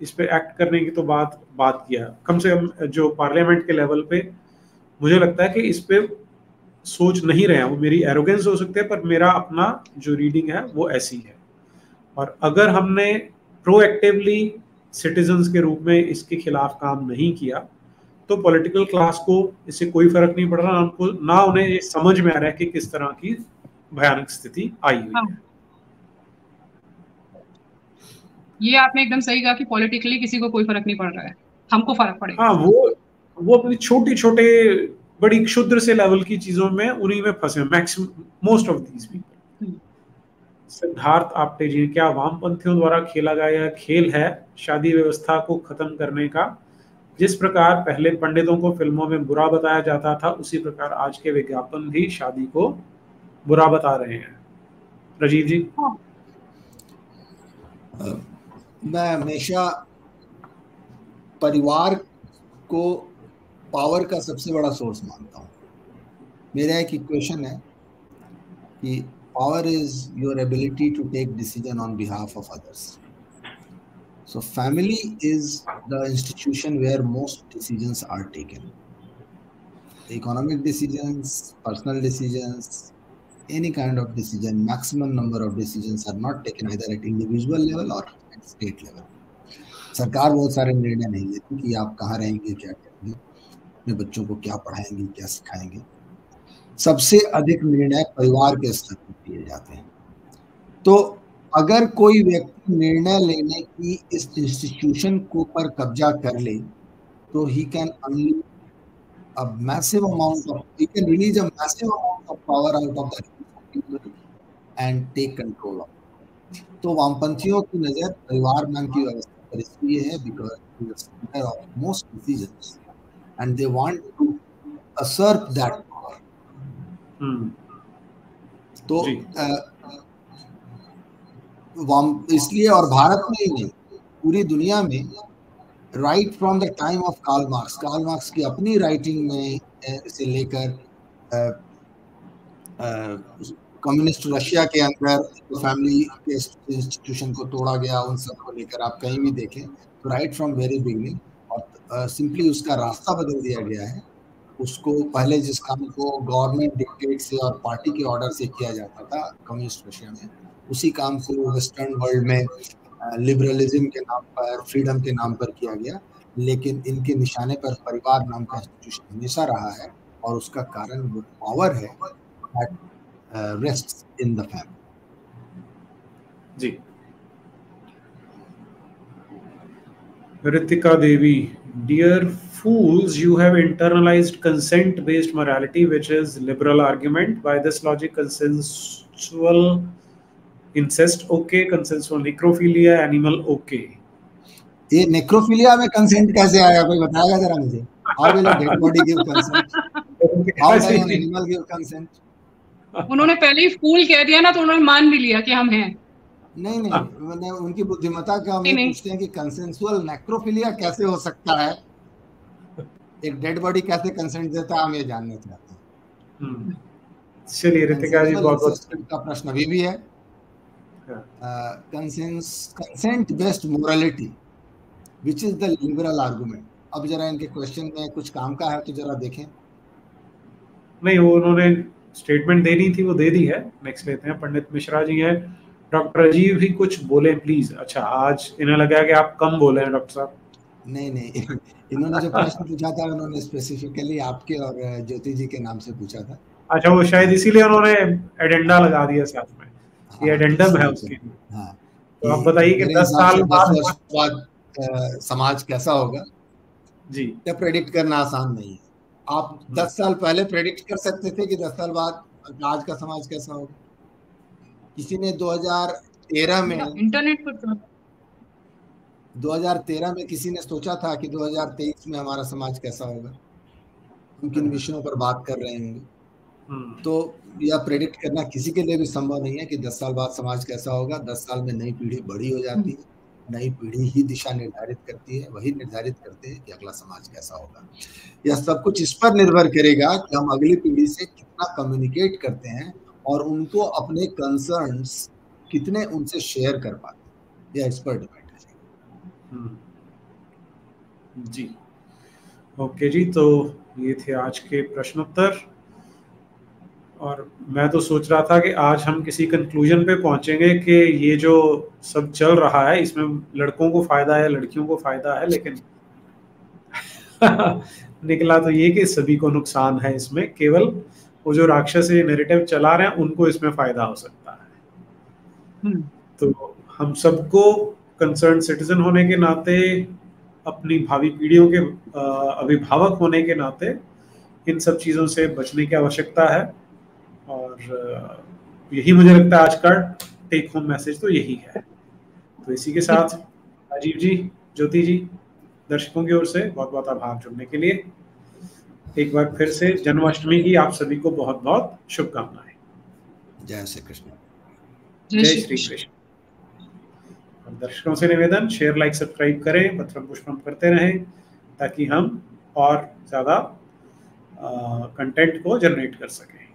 इस पर एक्ट करने की तो बात किया, कम से कम जो पार्लियामेंट के लेवल पे मुझे लगता है कि इस पर सोच नहीं रहे हैं। वो मेरी एरोगेंस हो सकती है, पर मेरा अपना जो रीडिंग है वो ऐसी है। और अगर हमने प्रोएक्टिवली सिटीजन्स के रूप में इसके खिलाफ काम नहीं किया, तो पॉलिटिकल क्लास को इससे कोई फर्क नहीं पड़ रहा, हमको ना उन्हें ये समझ में आ रहा है कि किस तरह की भयानक स्थिति आई हुई। हाँ। ये आपने एकदम सही कहा कि पॉलिटिकली किसी को कोई फर्क नहीं पड़ रहा है, हमको फर्क पड़ेगा। हाँ, वो अपनी छोटे-छोटे बड़ी क्षुद्र से लेवल की चीजों में उन्हीं में फंसे maximum most of these people. Siddharth Apte ji, क्या वामपंथियों द्वारा खेला गया खेल है शादी व्यवस्था को खत्म करने का? जिस प्रकार पहले पंडितों को फिल्मों में बुरा बताया जाता था, उसी प्रकार आज के विज्ञापन भी शादी को बुरा बता रहे हैं। राजीव जी, मैं हमेशा परिवार को पावर का सबसे बड़ा सोर्स मानता हूँ। मेरा एक इक्वेशन है कि power is your ability to take decision on behalf of others. So family is the institution where most decisions are taken, economic decisions, personal decisions, any kind of decision. Maximum number of decisions are not taken either at individual level or at state level. सरकार बहुत सारे निर्णय नहीं लेती कि आप कहाँ रहेंगे, क्या करेंगे, अपने बच्चों को क्या पढ़ाएंगे, क्या सिखाएंगे। सबसे अधिक निर्णय परिवार के स्तर पर किए जाते हैं। तो अगर कोई व्यक्ति निर्णय लेने की इस इंस्टीट्यूशन को पर कब्जा कर ले, तो he can unleash a massive amount of, he can release a massive amount of power out of that and take control of it. तो वामपंथियों की नजर परिवार नाम की व्यवस्था पर इसलिए है because of most decisions and they want to assert that power. तो वाम इसलिए, और भारत में ही नहीं पूरी दुनिया में right from the time of Karl Marx, Karl Marx की अपनी राइटिंग में से लेकर कम्युनिस्ट रशिया के अंदर तो फैमिली के इंस्टीट्यूशन को तोड़ा गया, उन सब को लेकर आप कहीं भी देखें तो राइट फ्रॉम वेरी बिगनिंग, और सिंपली उसका रास्ता बदल दिया गया है। उसको पहले जिस काम को गवर्नमेंट डिक्टेट से और पार्टी के ऑर्डर से किया जाता था कम्युनिस्ट रशिया में, उसी काम को वेस्टर्न वर्ल्ड में लिबरलिज्म के नाम पर, फ्रीडम के नाम पर किया गया। लेकिन इनके निशाने पर परिवार नाम का इंस्टीट्यूशन हमेशा रहा है, और उसका कारण वो पावर है that rests in the family. Ji. Ritika Devi, dear fools, you have internalized consent-based morality, which is liberal argument. By this logic, consensual incest okay, consensual necrophilia animal okay. ये necrophilia में consent कैसे आया? कोई बताएगा जरा मुझे? How will a dead body give consent? How will an animal give consent? उन्होंने पहले ही फूल कह दिया ना, तो उन्होंने मान भी लिया कि हम हैं। नहीं नहीं, उनकी बुद्धिमत्ता का हम पूछते हैं कि कंसेंसुअल नेक्रोफिलिया कैसे हो सकता है, एक डेड बॉडी कैसे कंसेंट देता है, हम ये जानना चाहते हैं। चलिए रितिका जी, बहुत-बहुत का प्रश्न अभी भी है। Consent based morality which is the liberal argument. अब जरा इनके क्वेश्चन में कुछ काम का है तो जरा देखें। नहीं, उन्होंने स्टेटमेंट देनी थी, वो दे दी है। नेक्स्ट लेते हैं, पंडित मिश्रा जी हैं। डॉक्टर राजीव भी कुछ बोले प्लीज। अच्छा, आज इन्हें लगा कि आप कम बोले हैं डॉक्टर साहब। नहीं नहीं, इन्होंने जो प्रश्न पूछा था उन्होंने स्पेसिफिकली आपके और ज्योति जी के नाम से पूछा था। अच्छा, वो शायद इसीलिए उन्होंने एडेंडा लगा दिया साथ में। हाँ, ये एडेंडम है उसके। हां, तो आप बताइए कि 10 साल बाद समाज कैसा होगा। जी, ये प्रेडिक्ट करना आसान नहीं है। आप 10 साल पहले प्रेडिक्ट कर सकते थे कि 10 साल बाद आज का समाज कैसा होगा? किसी ने 2013 में इंटरनेट पर 2013 में किसी ने सोचा था कि 2023 में हमारा समाज कैसा होगा, हम किन विषयों पर बात कर रहे होंगे। तो यह प्रेडिक्ट करना किसी के लिए भी संभव नहीं है कि 10 साल बाद समाज कैसा होगा। 10 साल में नई पीढ़ी बड़ी हो जाती है, नई पीढ़ी ही दिशा निर्धारित करती है, वही निर्धारित करते हैं कि अगला समाज कैसा होगा। यह सब कुछ इस पर निर्भर करेगा कि हम अगली पीढ़ी से कितना कम्युनिकेट करते हैं और उनको अपने कंसर्न्स कितने उनसे शेयर कर पाते हैं, यह इस पर डिपेंड करेगा। जी, ओके जी, तो ये थे आज के प्रश्नोत्तर। और मैं तो सोच रहा था कि आज हम किसी कंक्लूजन पे पहुंचेंगे कि ये जो सब चल रहा है इसमें लड़कों को फायदा है, लड़कियों को फायदा है, लेकिन निकला तो ये कि सभी को नुकसान है इसमें। केवल वो जो राक्षस नैरेटिव चला रहे हैं उनको इसमें फायदा हो सकता है। तो हम सबको कंसर्न सिटीजन होने के नाते, अपनी भावी पीढ़ियों के अभिभावक होने के नाते, इन सब चीजों से बचने की आवश्यकता है। और यही मुझे लगता है आज का टेक होम मैसेज तो यही है। तो इसी के साथ राजीव जी, ज्योति जी, दर्शकों की ओर से बहुत बहुत आभार जुड़ने के लिए। एक बार फिर से जन्माष्टमी की आप सभी को बहुत बहुत शुभकामनाएं। जय श्री कृष्ण, जय श्री कृष्ण। दर्शकों से निवेदन, शेयर लाइक सब्सक्राइब करें, पत्रम पुष्पम करते रहें, ताकि हम और ज्यादा कंटेंट को जनरेट कर सकें।